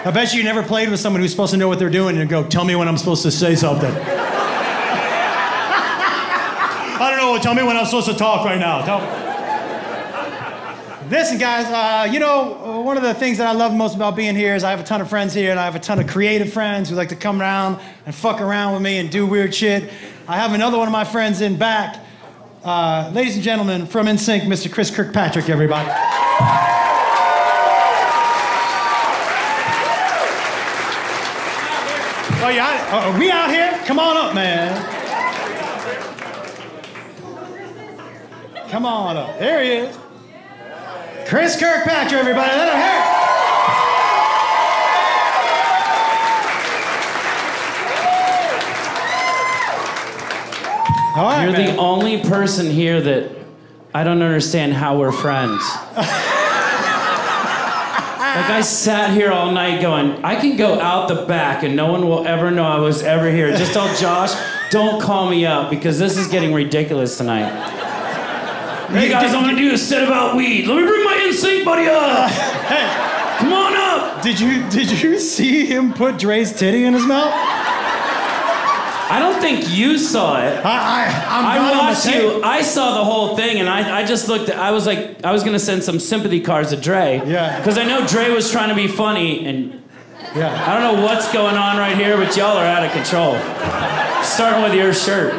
I bet you never played with someone who's supposed to know what they're doing and go, tell me when I'm supposed to say something. I don't know, tell me when I'm supposed to talk right now. Listen guys, one of the things that I love most about being here is I have a ton of friends here and I have a ton of creative friends who like to come around and fuck around with me and do weird shit. I have another one of my friends in back. Ladies and gentlemen, from NSYNC, Mr. Chris Kirkpatrick, everybody. Oh, yeah, are we out here? Come on up, man. Come on up. There he is. Chris Kirkpatrick, everybody. Let him hear it. All right, You're the only person here that I don't understand how we're friends. Like I sat here all night going, I can go out the back and no one will ever know I was ever here. Just tell Josh, don't call me up because this is getting ridiculous tonight. Hey guys, I'm gonna do a set about weed. Let me bring my NSYNC buddy up. Hey, come on up. Did you see him put Dre's titty in his mouth? I don't think you saw it. I watched you. I saw the whole thing, and I just looked. I was like, I was gonna send some sympathy cards to Dre. Yeah. Because I know Dre was trying to be funny, and yeah. I don't know what's going on right here, but y'all are out of control. Starting with your shirt.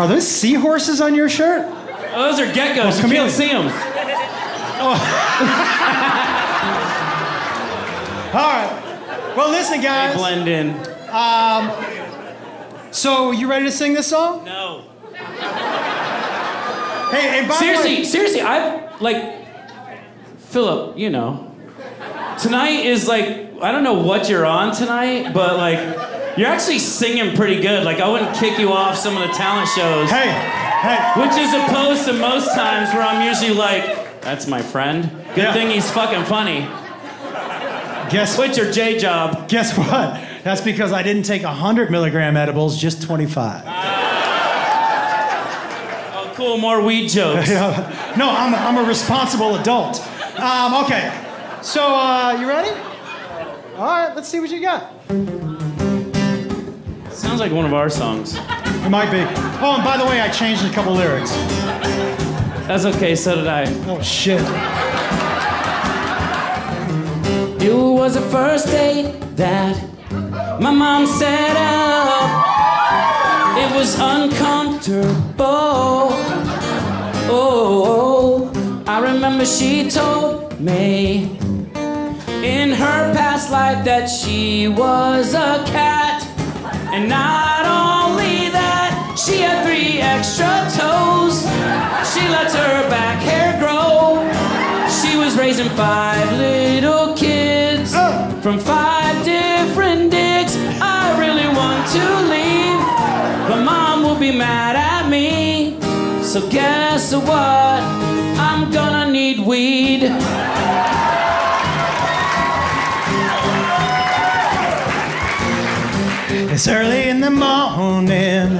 Are those seahorses on your shirt? Oh, those are geckos. Oh, you can't see them. Oh. All right. Well, listen, guys. They blend in. So, you ready to sing this song? No. Hey, and by the way, seriously, I've, like, Phillip, you know, tonight is like, I don't know what you're on tonight, but like, you're actually singing pretty good. Like, I wouldn't kick you off some of the talent shows. Hey. Which is opposed to most times where I'm usually like, that's my friend. Good thing he's fucking funny. Quit your J job. Guess what? That's because I didn't take 100 milligram edibles, just 25. Oh, cool, more weed jokes. No, I'm a responsible adult. Okay, so you ready? All right, let's see what you got. Sounds like one of our songs. It might be. Oh, and by the way, I changed a couple lyrics. That's okay, so did I. Oh, shit. It was the first date that my mom set up. It was uncomfortable. Oh, I remember she told me in her past life that she was a cat. And not only that, she had 3 extra toes. She lets her back hair grow. She was raising 5 little kids from 5 different dicks. I really want to leave, but mom will be mad at me. So guess what? I'm gonna need weed. It's early in the morning,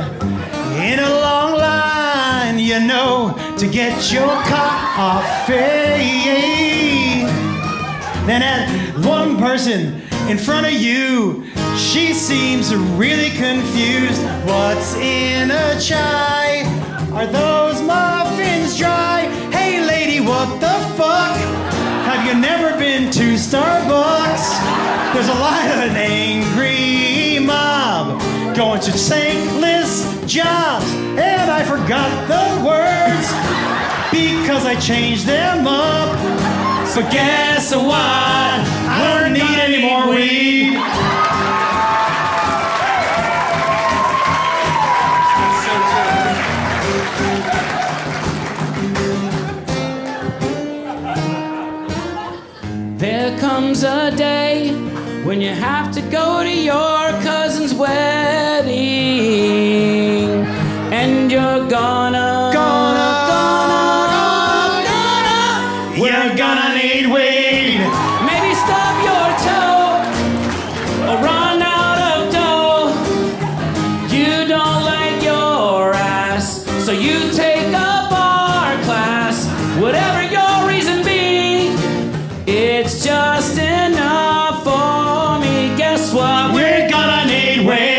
in a long line, you know, to get your coffee. Then at one person in front of you, she seems really confused. What's in a chai? Are those muffins dry? Hey lady, what the fuck? Have you never been to Starbucks? There's a lot of an angry mob going to thankless jobs, and I forgot the words because I changed them up. So guess what? I don't need any more weed. There comes a day when you have to go to your cousin's wedding, and you're gonna, you're gonna need weed. Maybe stub your toe or run out of dough. You don't like your ass, so you take up our class. Whatever your reason be, it's just enough for me. Guess what? We're gonna need weed.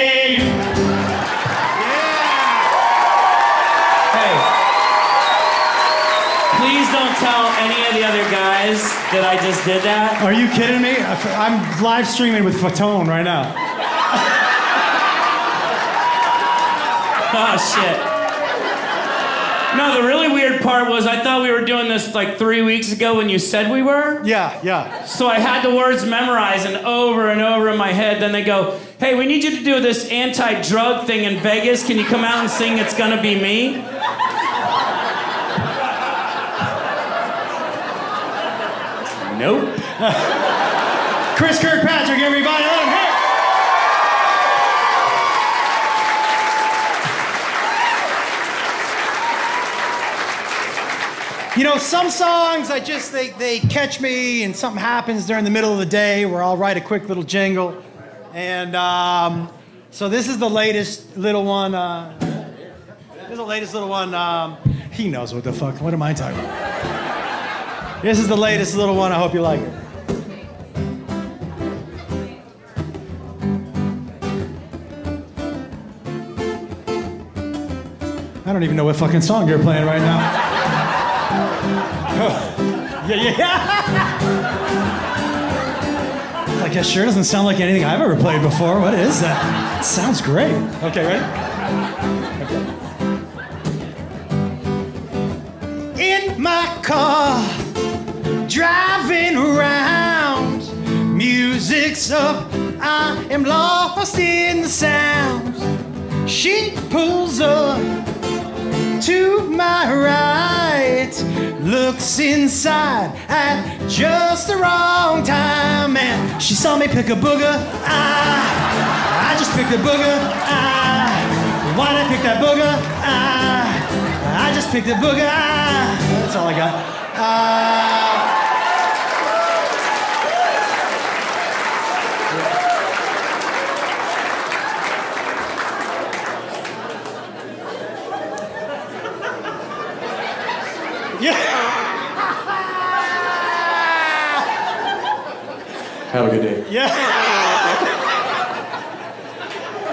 That I just did that? Are you kidding me? I'm live streaming with Fatone right now. Oh, shit. No, the really weird part was I thought we were doing this like 3 weeks ago when you said we were. Yeah. So I had the words memorized and over in my head. Then they go, hey, we need you to do this anti-drug thing in Vegas. Can you come out and sing It's Gonna Be Me? Nope. Chris Kirkpatrick, everybody, let him hit. You know, some songs I just, they catch me and something happens during the middle of the day where I'll write a quick little jingle. And so this is the latest little one. He knows what the fuck, what am I talking about? This is the latest little one. I hope you like it. I don't even know what fucking song you're playing right now. Yeah. Like, that sure doesn't sound like anything I've ever played before. What is that? It sounds great. Okay, ready? Okay. In my car, driving around, music's up, I am lost in the sound. She pulls up to my right, looks inside at just the wrong time, and she saw me pick a booger. I just picked a booger. Why'd I pick that booger? I just picked a booger. That's all I got. Yeah. Have a good day. Yeah.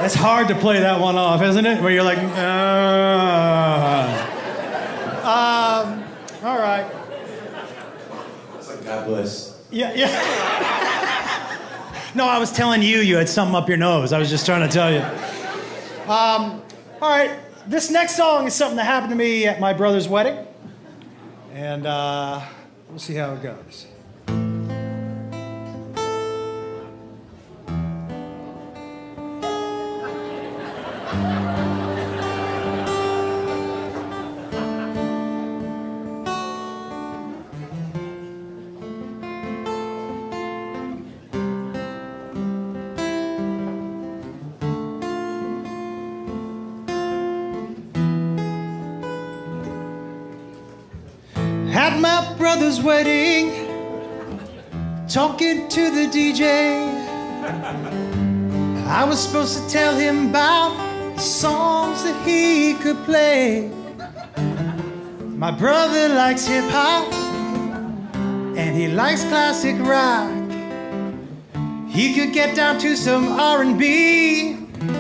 That's hard to play that one off, isn't it? Where you're like, all right. It's like God bless. Yeah, yeah. No, I was telling you, you had something up your nose. I was just trying to tell you. All right. This next song is something that happened to me at my brother's wedding. And we'll see how it goes. At my brother's wedding, talking to the DJ, I was supposed to tell him about the songs that he could play. My brother likes hip-hop and he likes classic rock. He could get down to some R&B.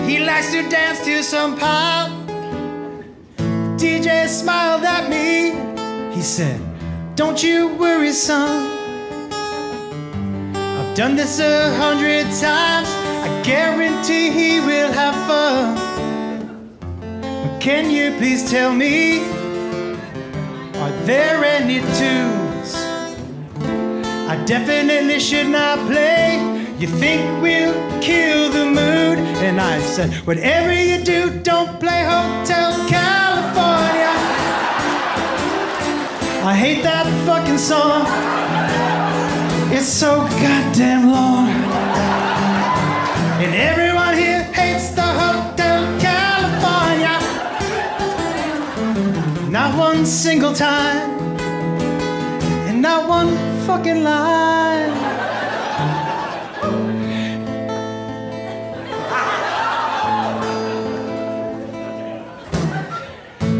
He likes to dance to some pop. DJ smiled at me. He said, "Don't you worry, son. I've done this 100 times. I guarantee he will have fun. But can you please tell me, are there any tunes I definitely should not play? You think we'll kill the mood?" And I said, "Whatever you do, don't play Hotel California. I hate that fucking song. It's so goddamn long. And everyone here hates the Hotel California. Not one single time, and not one fucking line."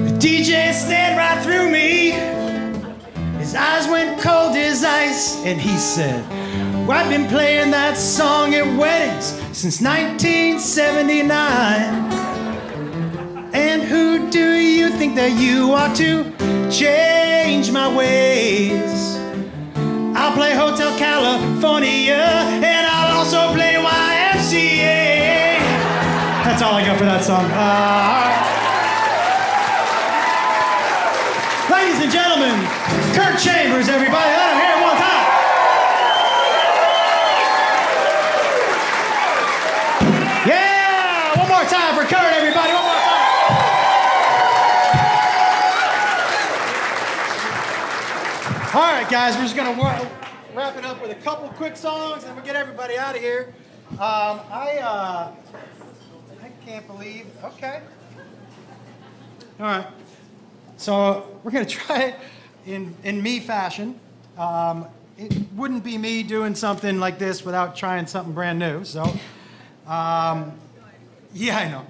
The DJ stared right through me. His eyes went cold as ice, and he said, "Well, I've been playing that song at weddings since 1979. And who do you think that you are to change my ways? I'll play Hotel California, and I'll also play YMCA." That's all I got for that song. All right. Ladies and gentlemen, Kurt Chambers, everybody. Let him hear it one time. Yeah, one more time for Kurt, everybody. One more time. All right, guys, we're just going to wrap it up with a couple quick songs, and we'll get everybody out of here. I can't believe, okay. All right, so we're going to try it. In me fashion, it wouldn't be me doing something like this without trying something brand new. So, yeah, I know.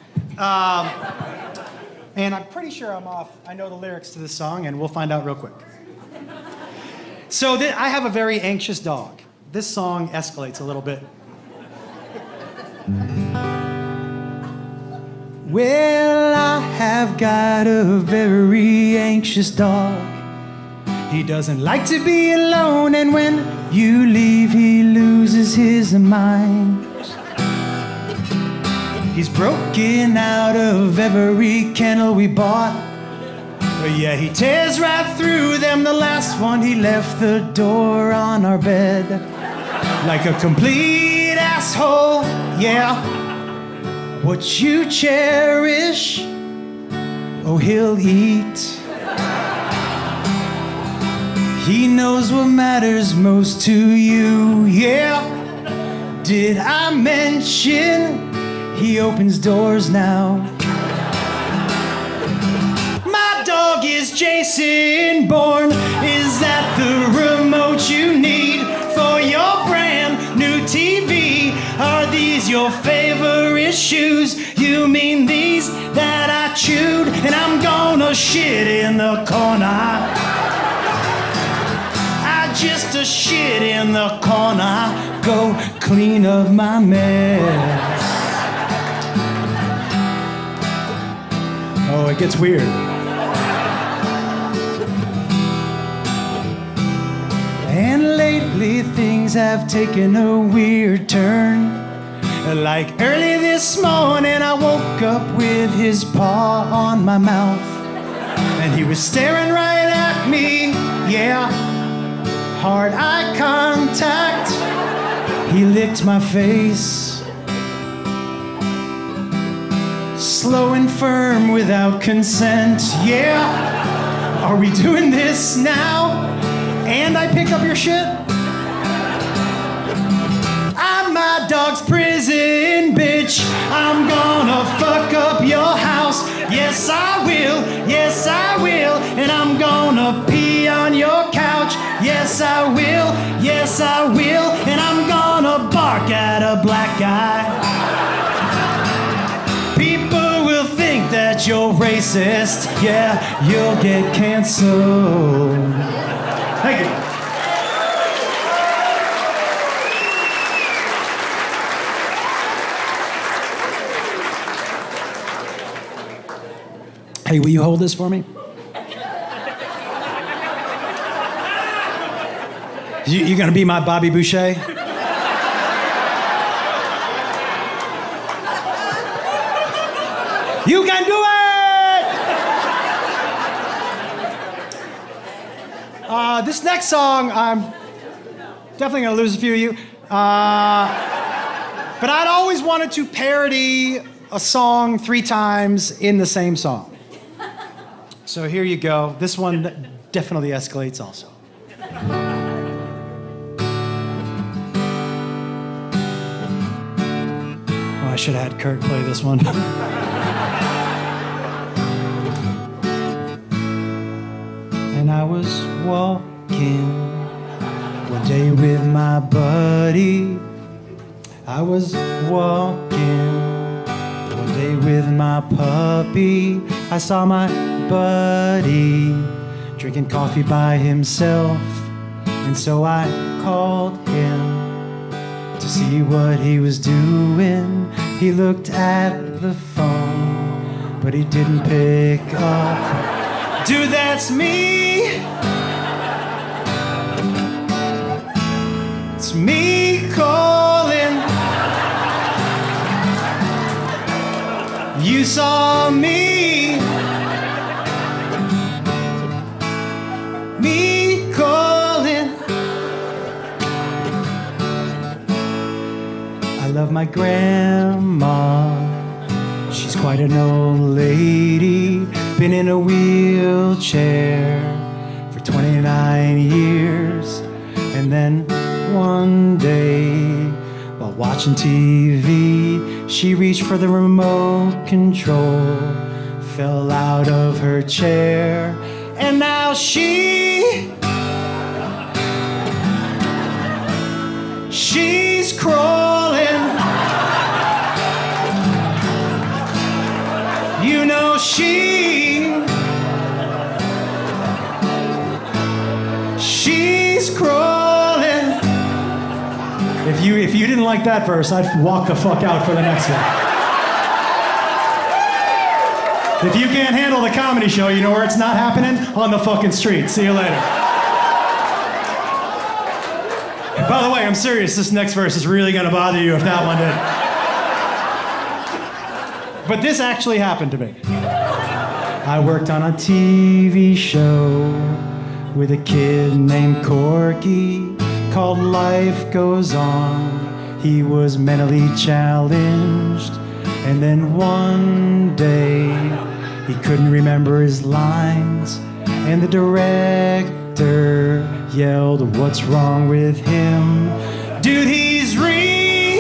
And I'm pretty sure I'm off. I know the lyrics to this song, and we'll find out real quick. So I have a very anxious dog. This song escalates a little bit. Well, I have got a very anxious dog. He doesn't like to be alone, and when you leave, he loses his mind. He's broken out of every kennel we bought. But yeah, he tears right through them. The last one, he left the door on our bed. Like a complete asshole, yeah. What you cherish, oh, he'll eat. He knows what matters most to you, yeah. Did I mention he opens doors now? My dog is Jason Bourne. Is that the remote you need for your brand new TV? Are these your favorite shoes? You mean these that I chewed? And I'm gonna shit in the corner. Just a shit in the corner, go clean up my mess. Oh, it gets weird. And lately things have taken a weird turn. Like early this morning I woke up with his paw on my mouth. And he was staring right at me, yeah. Hard eye contact, he licked my face. Slow and firm without consent, yeah. Are we doing this now? And I pick up your shit? I'm my dog's prison, bitch. I'm gonna fuck up your house. Yes, I will. Yes, I will. And I'm gonna pee on your couch. Yes, I will. Yes, I will. And I'm gonna bark at a black guy. People will think that you're racist. Yeah, you'll get canceled. Thank you. Hey, will you hold this for me? You're gonna be my Bobby Boucher? You can do it! This next song, I'm definitely gonna lose a few of you. But I'd always wanted to parody a song 3 times in the same song. So here you go. This one definitely escalates also. Oh, I should have had Kurt play this one. And I was walking one day with my buddy. I was walking one day with my puppy. I saw my buddy drinking coffee by himself, and so I called him to see what he was doing. He looked at the phone, but he didn't pick up. Dude, that's me. It's me calling. You saw me, me calling. I love my grandma, she's quite an old lady. Been in a wheelchair for 29 years. And then one day, while watching TV, she reached for the remote control, fell out of her chair, and now she's crawling. You know she's crawling. If you didn't like that verse, I'd walk the fuck out for the next one. If you can't handle the comedy show, you know where it's not happening? On the fucking street. See you later. And by the way, I'm serious. This next verse is really gonna bother you if that one did. But this actually happened to me. I worked on a TV show with a kid named Corky, called Life Goes On. He was mentally challenged, And then one day, he couldn't remember his lines, and the director yelled, "What's wrong with him? Dude, he's retarded.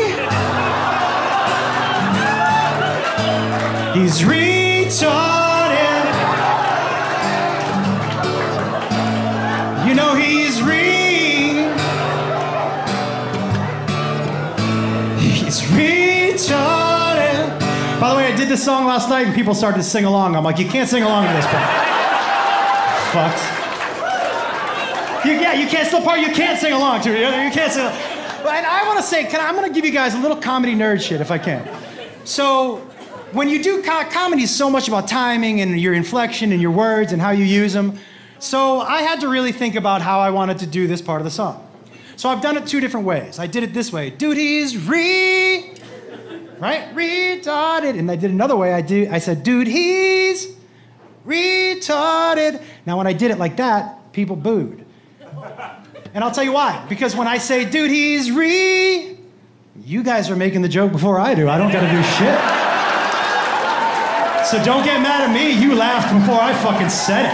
You know he's retarded." By the way, I did this song last night and people started to sing along. I'm like, you can't sing along to this part. Fucked. Yeah, you can't still part. You can't sing along to it. You can't sing. And I want to say, I'm going to give you guys a little comedy nerd shit if I can. So, when you do comedy, is so much about timing and your inflection and your words and how you use them. So I had to really think about how I wanted to do this part of the song. So I've done it two different ways. I did it this way. Dude, he's retarded. And I did another way. I said, dude, he's retarded. Now when I did it like that, people booed. And I'll tell you why. Because when I say, dude, he's you guys are making the joke before I do. I don't gotta do shit. So don't get mad at me, you laughed before I fucking said it.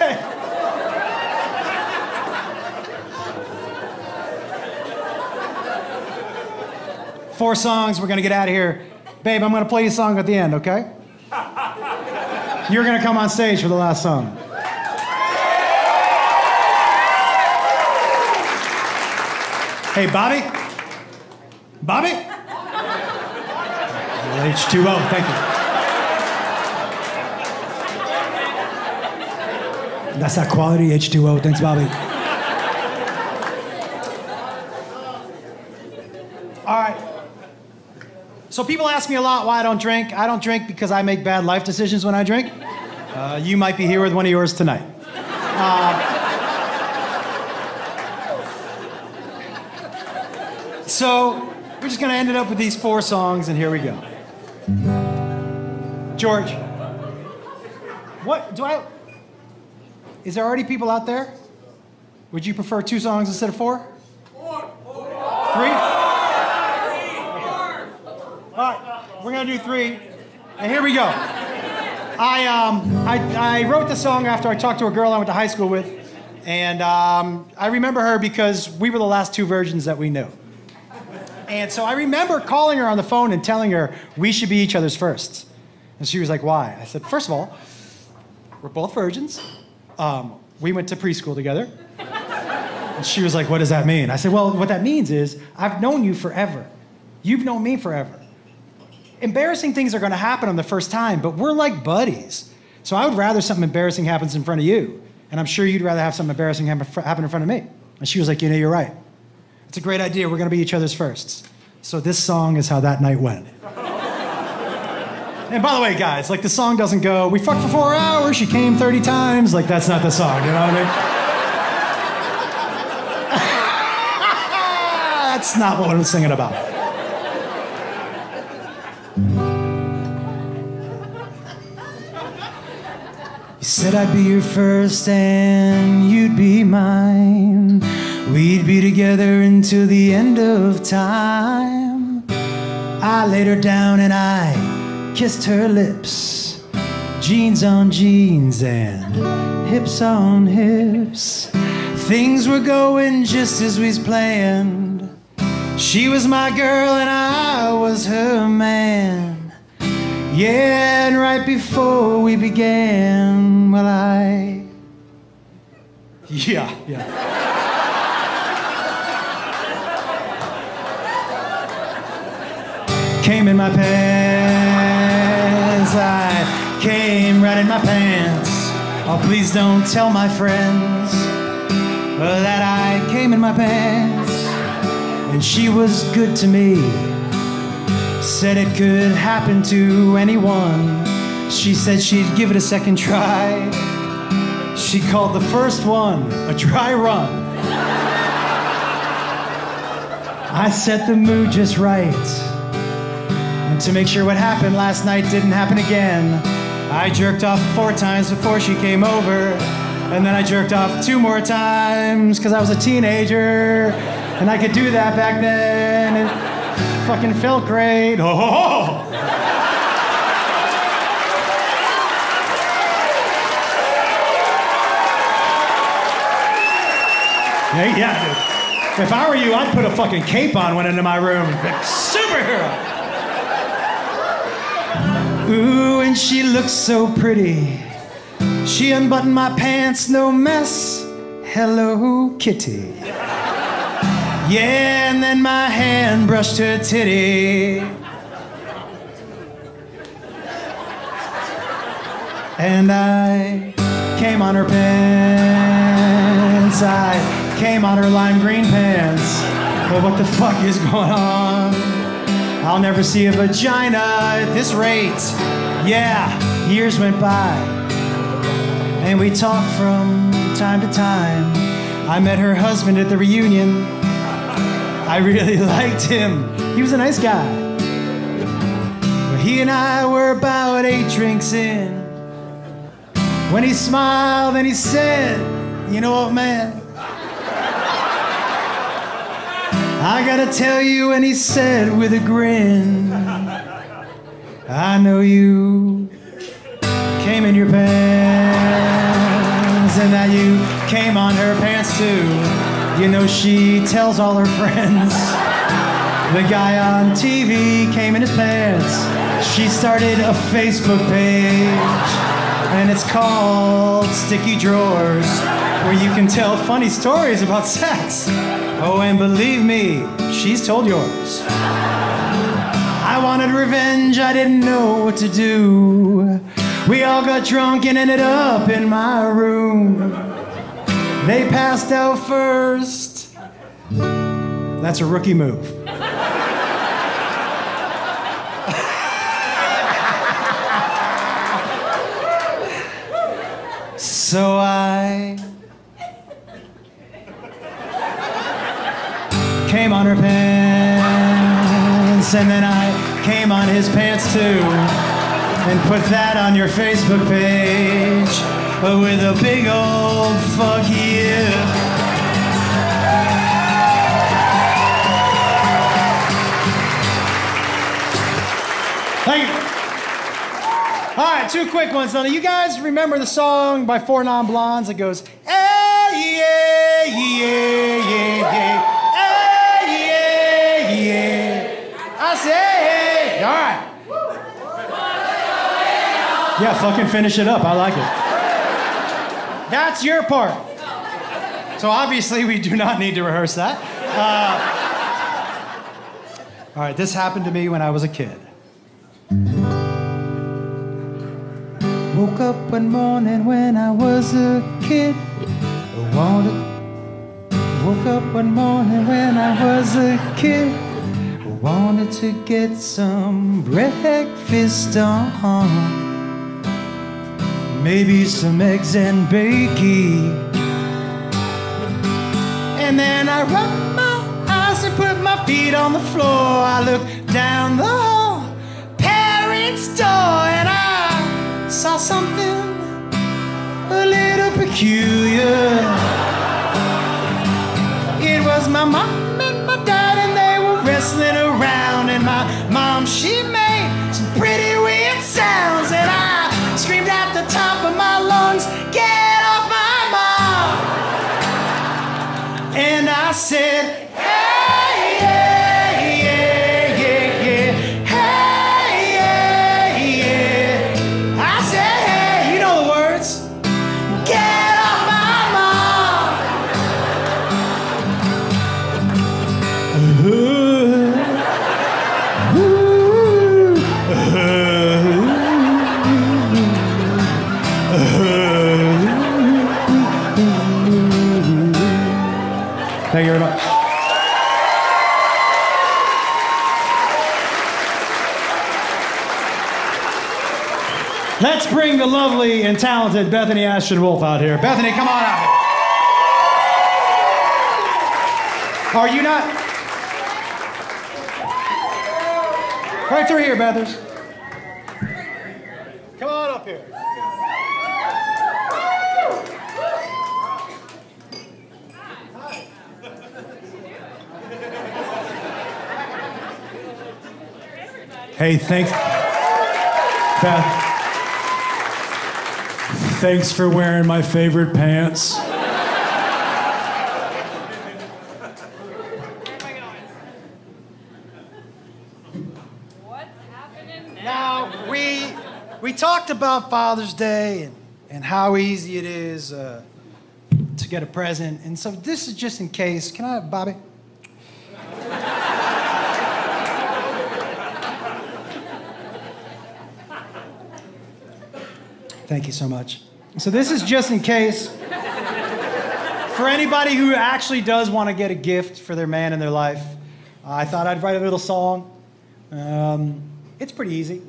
Okay. 4 songs, we're gonna get out of here. Babe, I'm gonna play you a song at the end, okay? You're gonna come on stage for the last song. Hey, Bobby? Bobby? H2O, thank you. That's that quality H2O, thanks, Bobby. All right. So people ask me a lot why I don't drink. I don't drink because I make bad life decisions when I drink. You might be here with one of yours tonight. So, we're just gonna end it up with these 4 songs, and here we go. George, is there already people out there? Would you prefer 2 songs instead of 4? 4. 3? 4. All right, we're gonna do 3, and here we go. I wrote the song after I talked to a girl I went to high school with, and I remember her because we were the last 2 virgins that we knew. And so I remember calling her on the phone and telling her, we should be each other's firsts. And she was like, why? I said, first of all, we're both virgins. We went to preschool together. And she was like, what does that mean? I said, well, what that means is I've known you forever. You've known me forever. Embarrassing things are gonna happen on the first time, but we're like buddies. So I would rather something embarrassing happens in front of you. And I'm sure you'd rather have something embarrassing happen in front of me. And she was like, you know, you're right. It's a great idea, we're gonna be each other's firsts. So this song is how that night went. And by the way, guys, like the song doesn't go, we fucked for 4 hours, she came 30 times, like that's not the song, you know what I mean? That's not what I'm singing about. You said I'd be your first and you'd be mine. We'd be together until the end of time. I laid her down and I kissed her lips. Jeans on jeans and hips on hips. Things were going just as we planned. She was my girl and I was her man. Yeah, and right before we began, well, yeah. Came in my pants, I came right in my pants. Oh, please don't tell my friends that I came in my pants. And she was good to me, said it could happen to anyone. She said she'd give it a second try. She called the first one a dry run. I set the mood just right to make sure what happened last night didn't happen again. I jerked off 4 times before she came over, and then I jerked off 2 more times because I was a teenager, and I could do that back then, and it fucking felt great. Oh! Hey, yeah, dude. If I were you, I'd put a fucking cape on, went into my room. Like, superhero! Ooh, and she looks so pretty. She unbuttoned my pants, no mess. Hello, Kitty. Yeah, and then my hand brushed her titty. And I came on her pants. I came on her lime green pants. But what the fuck is going on? I'll never see a vagina at this rate. Yeah, years went by, and we talked from time to time. I met her husband at the reunion. I really liked him. He was a nice guy. But he and I were about 8 drinks in, when he smiled and he said, you know what, man? I gotta tell you, and he said with a grin, I know you came in your pants, and that you came on her pants too. You know she tells all her friends. The guy on TV came in his pants. She started a Facebook page, and it's called Sticky Drawers, where you can tell funny stories about sex. Oh, and believe me, she's told yours. I wanted revenge, I didn't know what to do. We all got drunk and ended up in my room. They passed out first. That's a rookie move. So I came on her pants, and then I came on his pants too, and put that on your Facebook page, but with a big old fuck you. Thank you. All right, 2 quick ones. Now, you guys remember the song by Four Non-Blondes that goes, hey, yeah, yeah, yeah, yeah. I say, all right. Yeah, fucking finish it up. I like it. That's your part. So obviously we do not need to rehearse that. All right, this happened to me when I was a kid. Woke up one morning when I was a kid. Woke up one morning when I was a kid. Wanted to get some breakfast on, maybe some eggs and bacon. And then I rubbed my eyes and put my feet on the floor. I looked down the hall, parents' door, and I saw something a little peculiar. It was my mom and my dad, and they were wrestling around, and my mom, she made some pretty weird sounds, and I screamed at the top of my lungs, get off my mom. And I said, hey, yeah, yeah, yeah, yeah. Hey, yeah, yeah. I said, hey, you know the words, get off my mom. Thank you very much. Let's bring the lovely and talented Bethany Ashton Wolf out here. Bethany, come on out here. Are you not? Right through here, Bethers. Come on up here. Hey, thanks, Beth. Thanks for wearing my favorite pants. What's happening now? Now, we talked about Father's Day and how easy it is to get a present. And so this is just in case. Can I have Bobby? Thank you so much. So this is just in case for anybody who actually does want to get a gift for their man in their life. I thought I'd write a little song. It's pretty easy.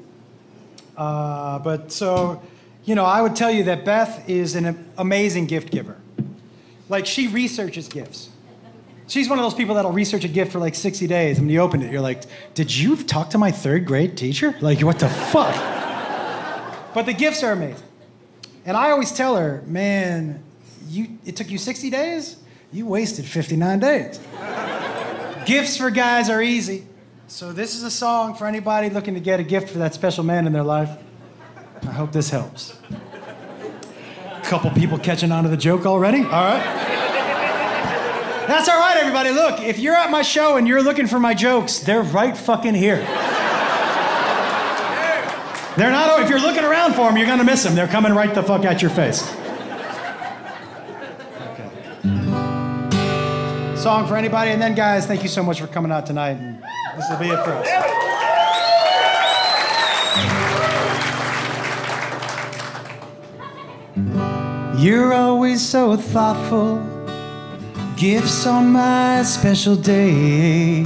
But so, you know, I would tell you that Beth is an amazing gift giver. Like, she researches gifts. She's one of those people that'll research a gift for like 60 days. And when you open it, you're like, did you talk to my third grade teacher? Like, what the fuck? But the gifts are amazing. And I always tell her, man, it took you 60 days? You wasted 59 days. Gifts for guys are easy. So this is a song for anybody looking to get a gift for that special man in their life. I hope this helps. A couple people catching on to the joke already. All right. That's all right, everybody. Look, if you're at my show and you're looking for my jokes, they're right fucking here. They're not, if you're looking around for them, you're gonna miss them. They're coming right the fuck at your face. Okay. Song for anybody, and then guys, thank you so much for coming out tonight. And this will be it for us. You're always so thoughtful. Gifts on my special day.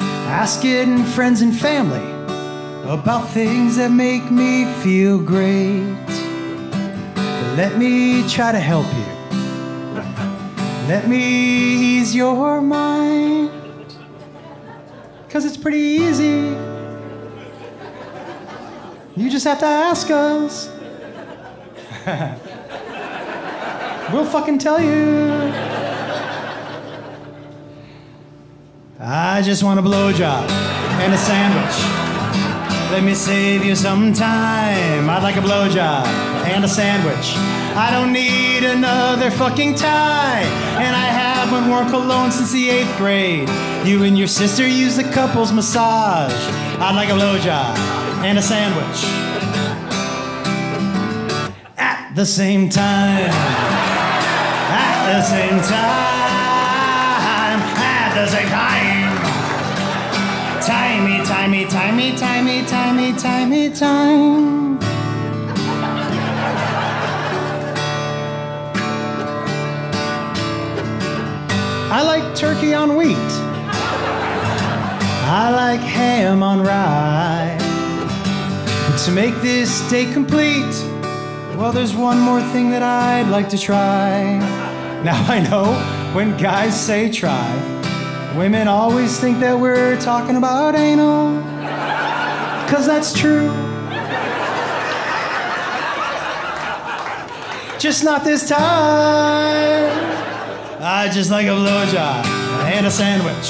Asking friends and family about things that make me feel great. But let me try to help you. Let me ease your mind, 'cause it's pretty easy. You just have to ask us. We'll fucking tell you. I just want a blowjob and a sandwich. Let me save you some time. I'd like a blowjob and a sandwich. I don't need another fucking tie. And I haven't worn cologne since the 8th grade. You and your sister use the couple's massage. I'd like a blowjob and a sandwich at the same time. At the same time. At the same time. Timey, timey, timey, timey, timey, timey, time. I like turkey on wheat. I like ham on rye. But to make this day complete, well, there's one more thing that I'd like to try. Now I know when guys say try, women always think that we're talking about anal, 'cause that's true. Just not this time. I just like a blowjob and a sandwich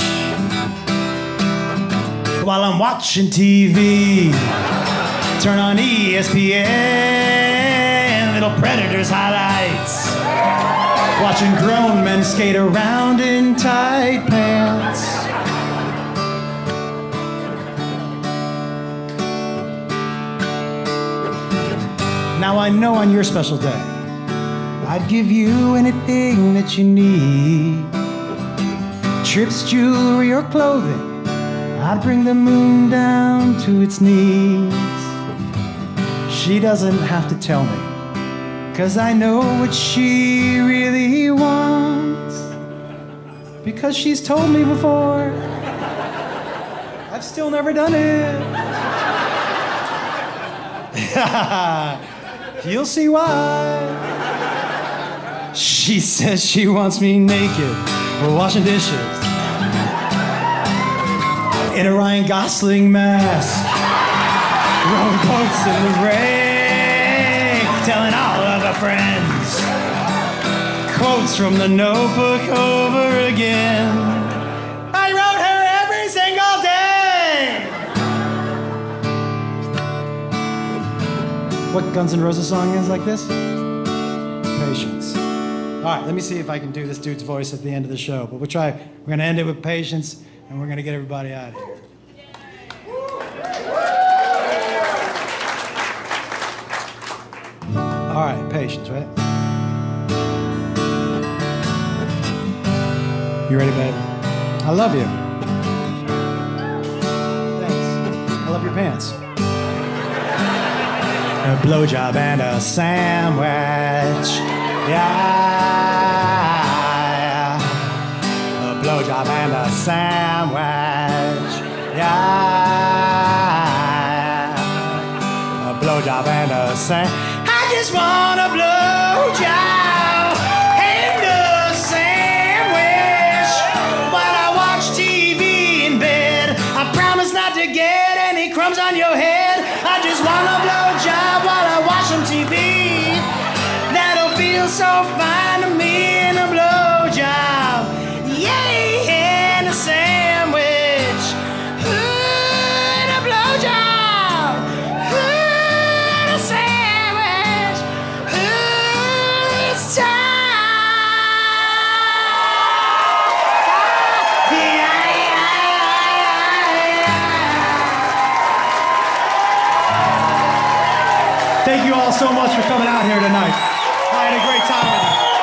while I'm watching TV. Turn on ESPN, little Predators highlights. Watching grown men skate around in tight pants. Now I know on your special day, I'd give you anything that you need. Trips, jewelry, or clothing, I'd bring the moon down to its knees. She doesn't have to tell me, 'cause I know what she really wants, because she's told me before. I've still never done it. You'll see why. She says she wants me naked, washing dishes, in a Ryan Gosling mask, rowing boats in the rain, telling all friends quotes from the notebook over again. I wrote her every single day. what Guns N' Roses song is like this? Patience. All right, let me see if I can do this dude's voice at the end of the show, but we'll try. We're going to end it with Patience, and we're going to get everybody out of here. All right, Patience, right? You ready, babe? I love you. Thanks. I love your pants. A blowjob and a sandwich. Yeah. A blowjob and a sandwich. Yeah. A blowjob and a sandwich. I just want a blowjob and a sandwich while I watch TV in bed. I promise not to get any crumbs on your head. I just want a blowjob while I watch some TV. That'll feel so fine to me in a blowjob. Yay, and a sandwich. Ooh, and a blowjob. Ooh, and a sandwich. Thank you all so much for coming out here tonight. I had a great time with you.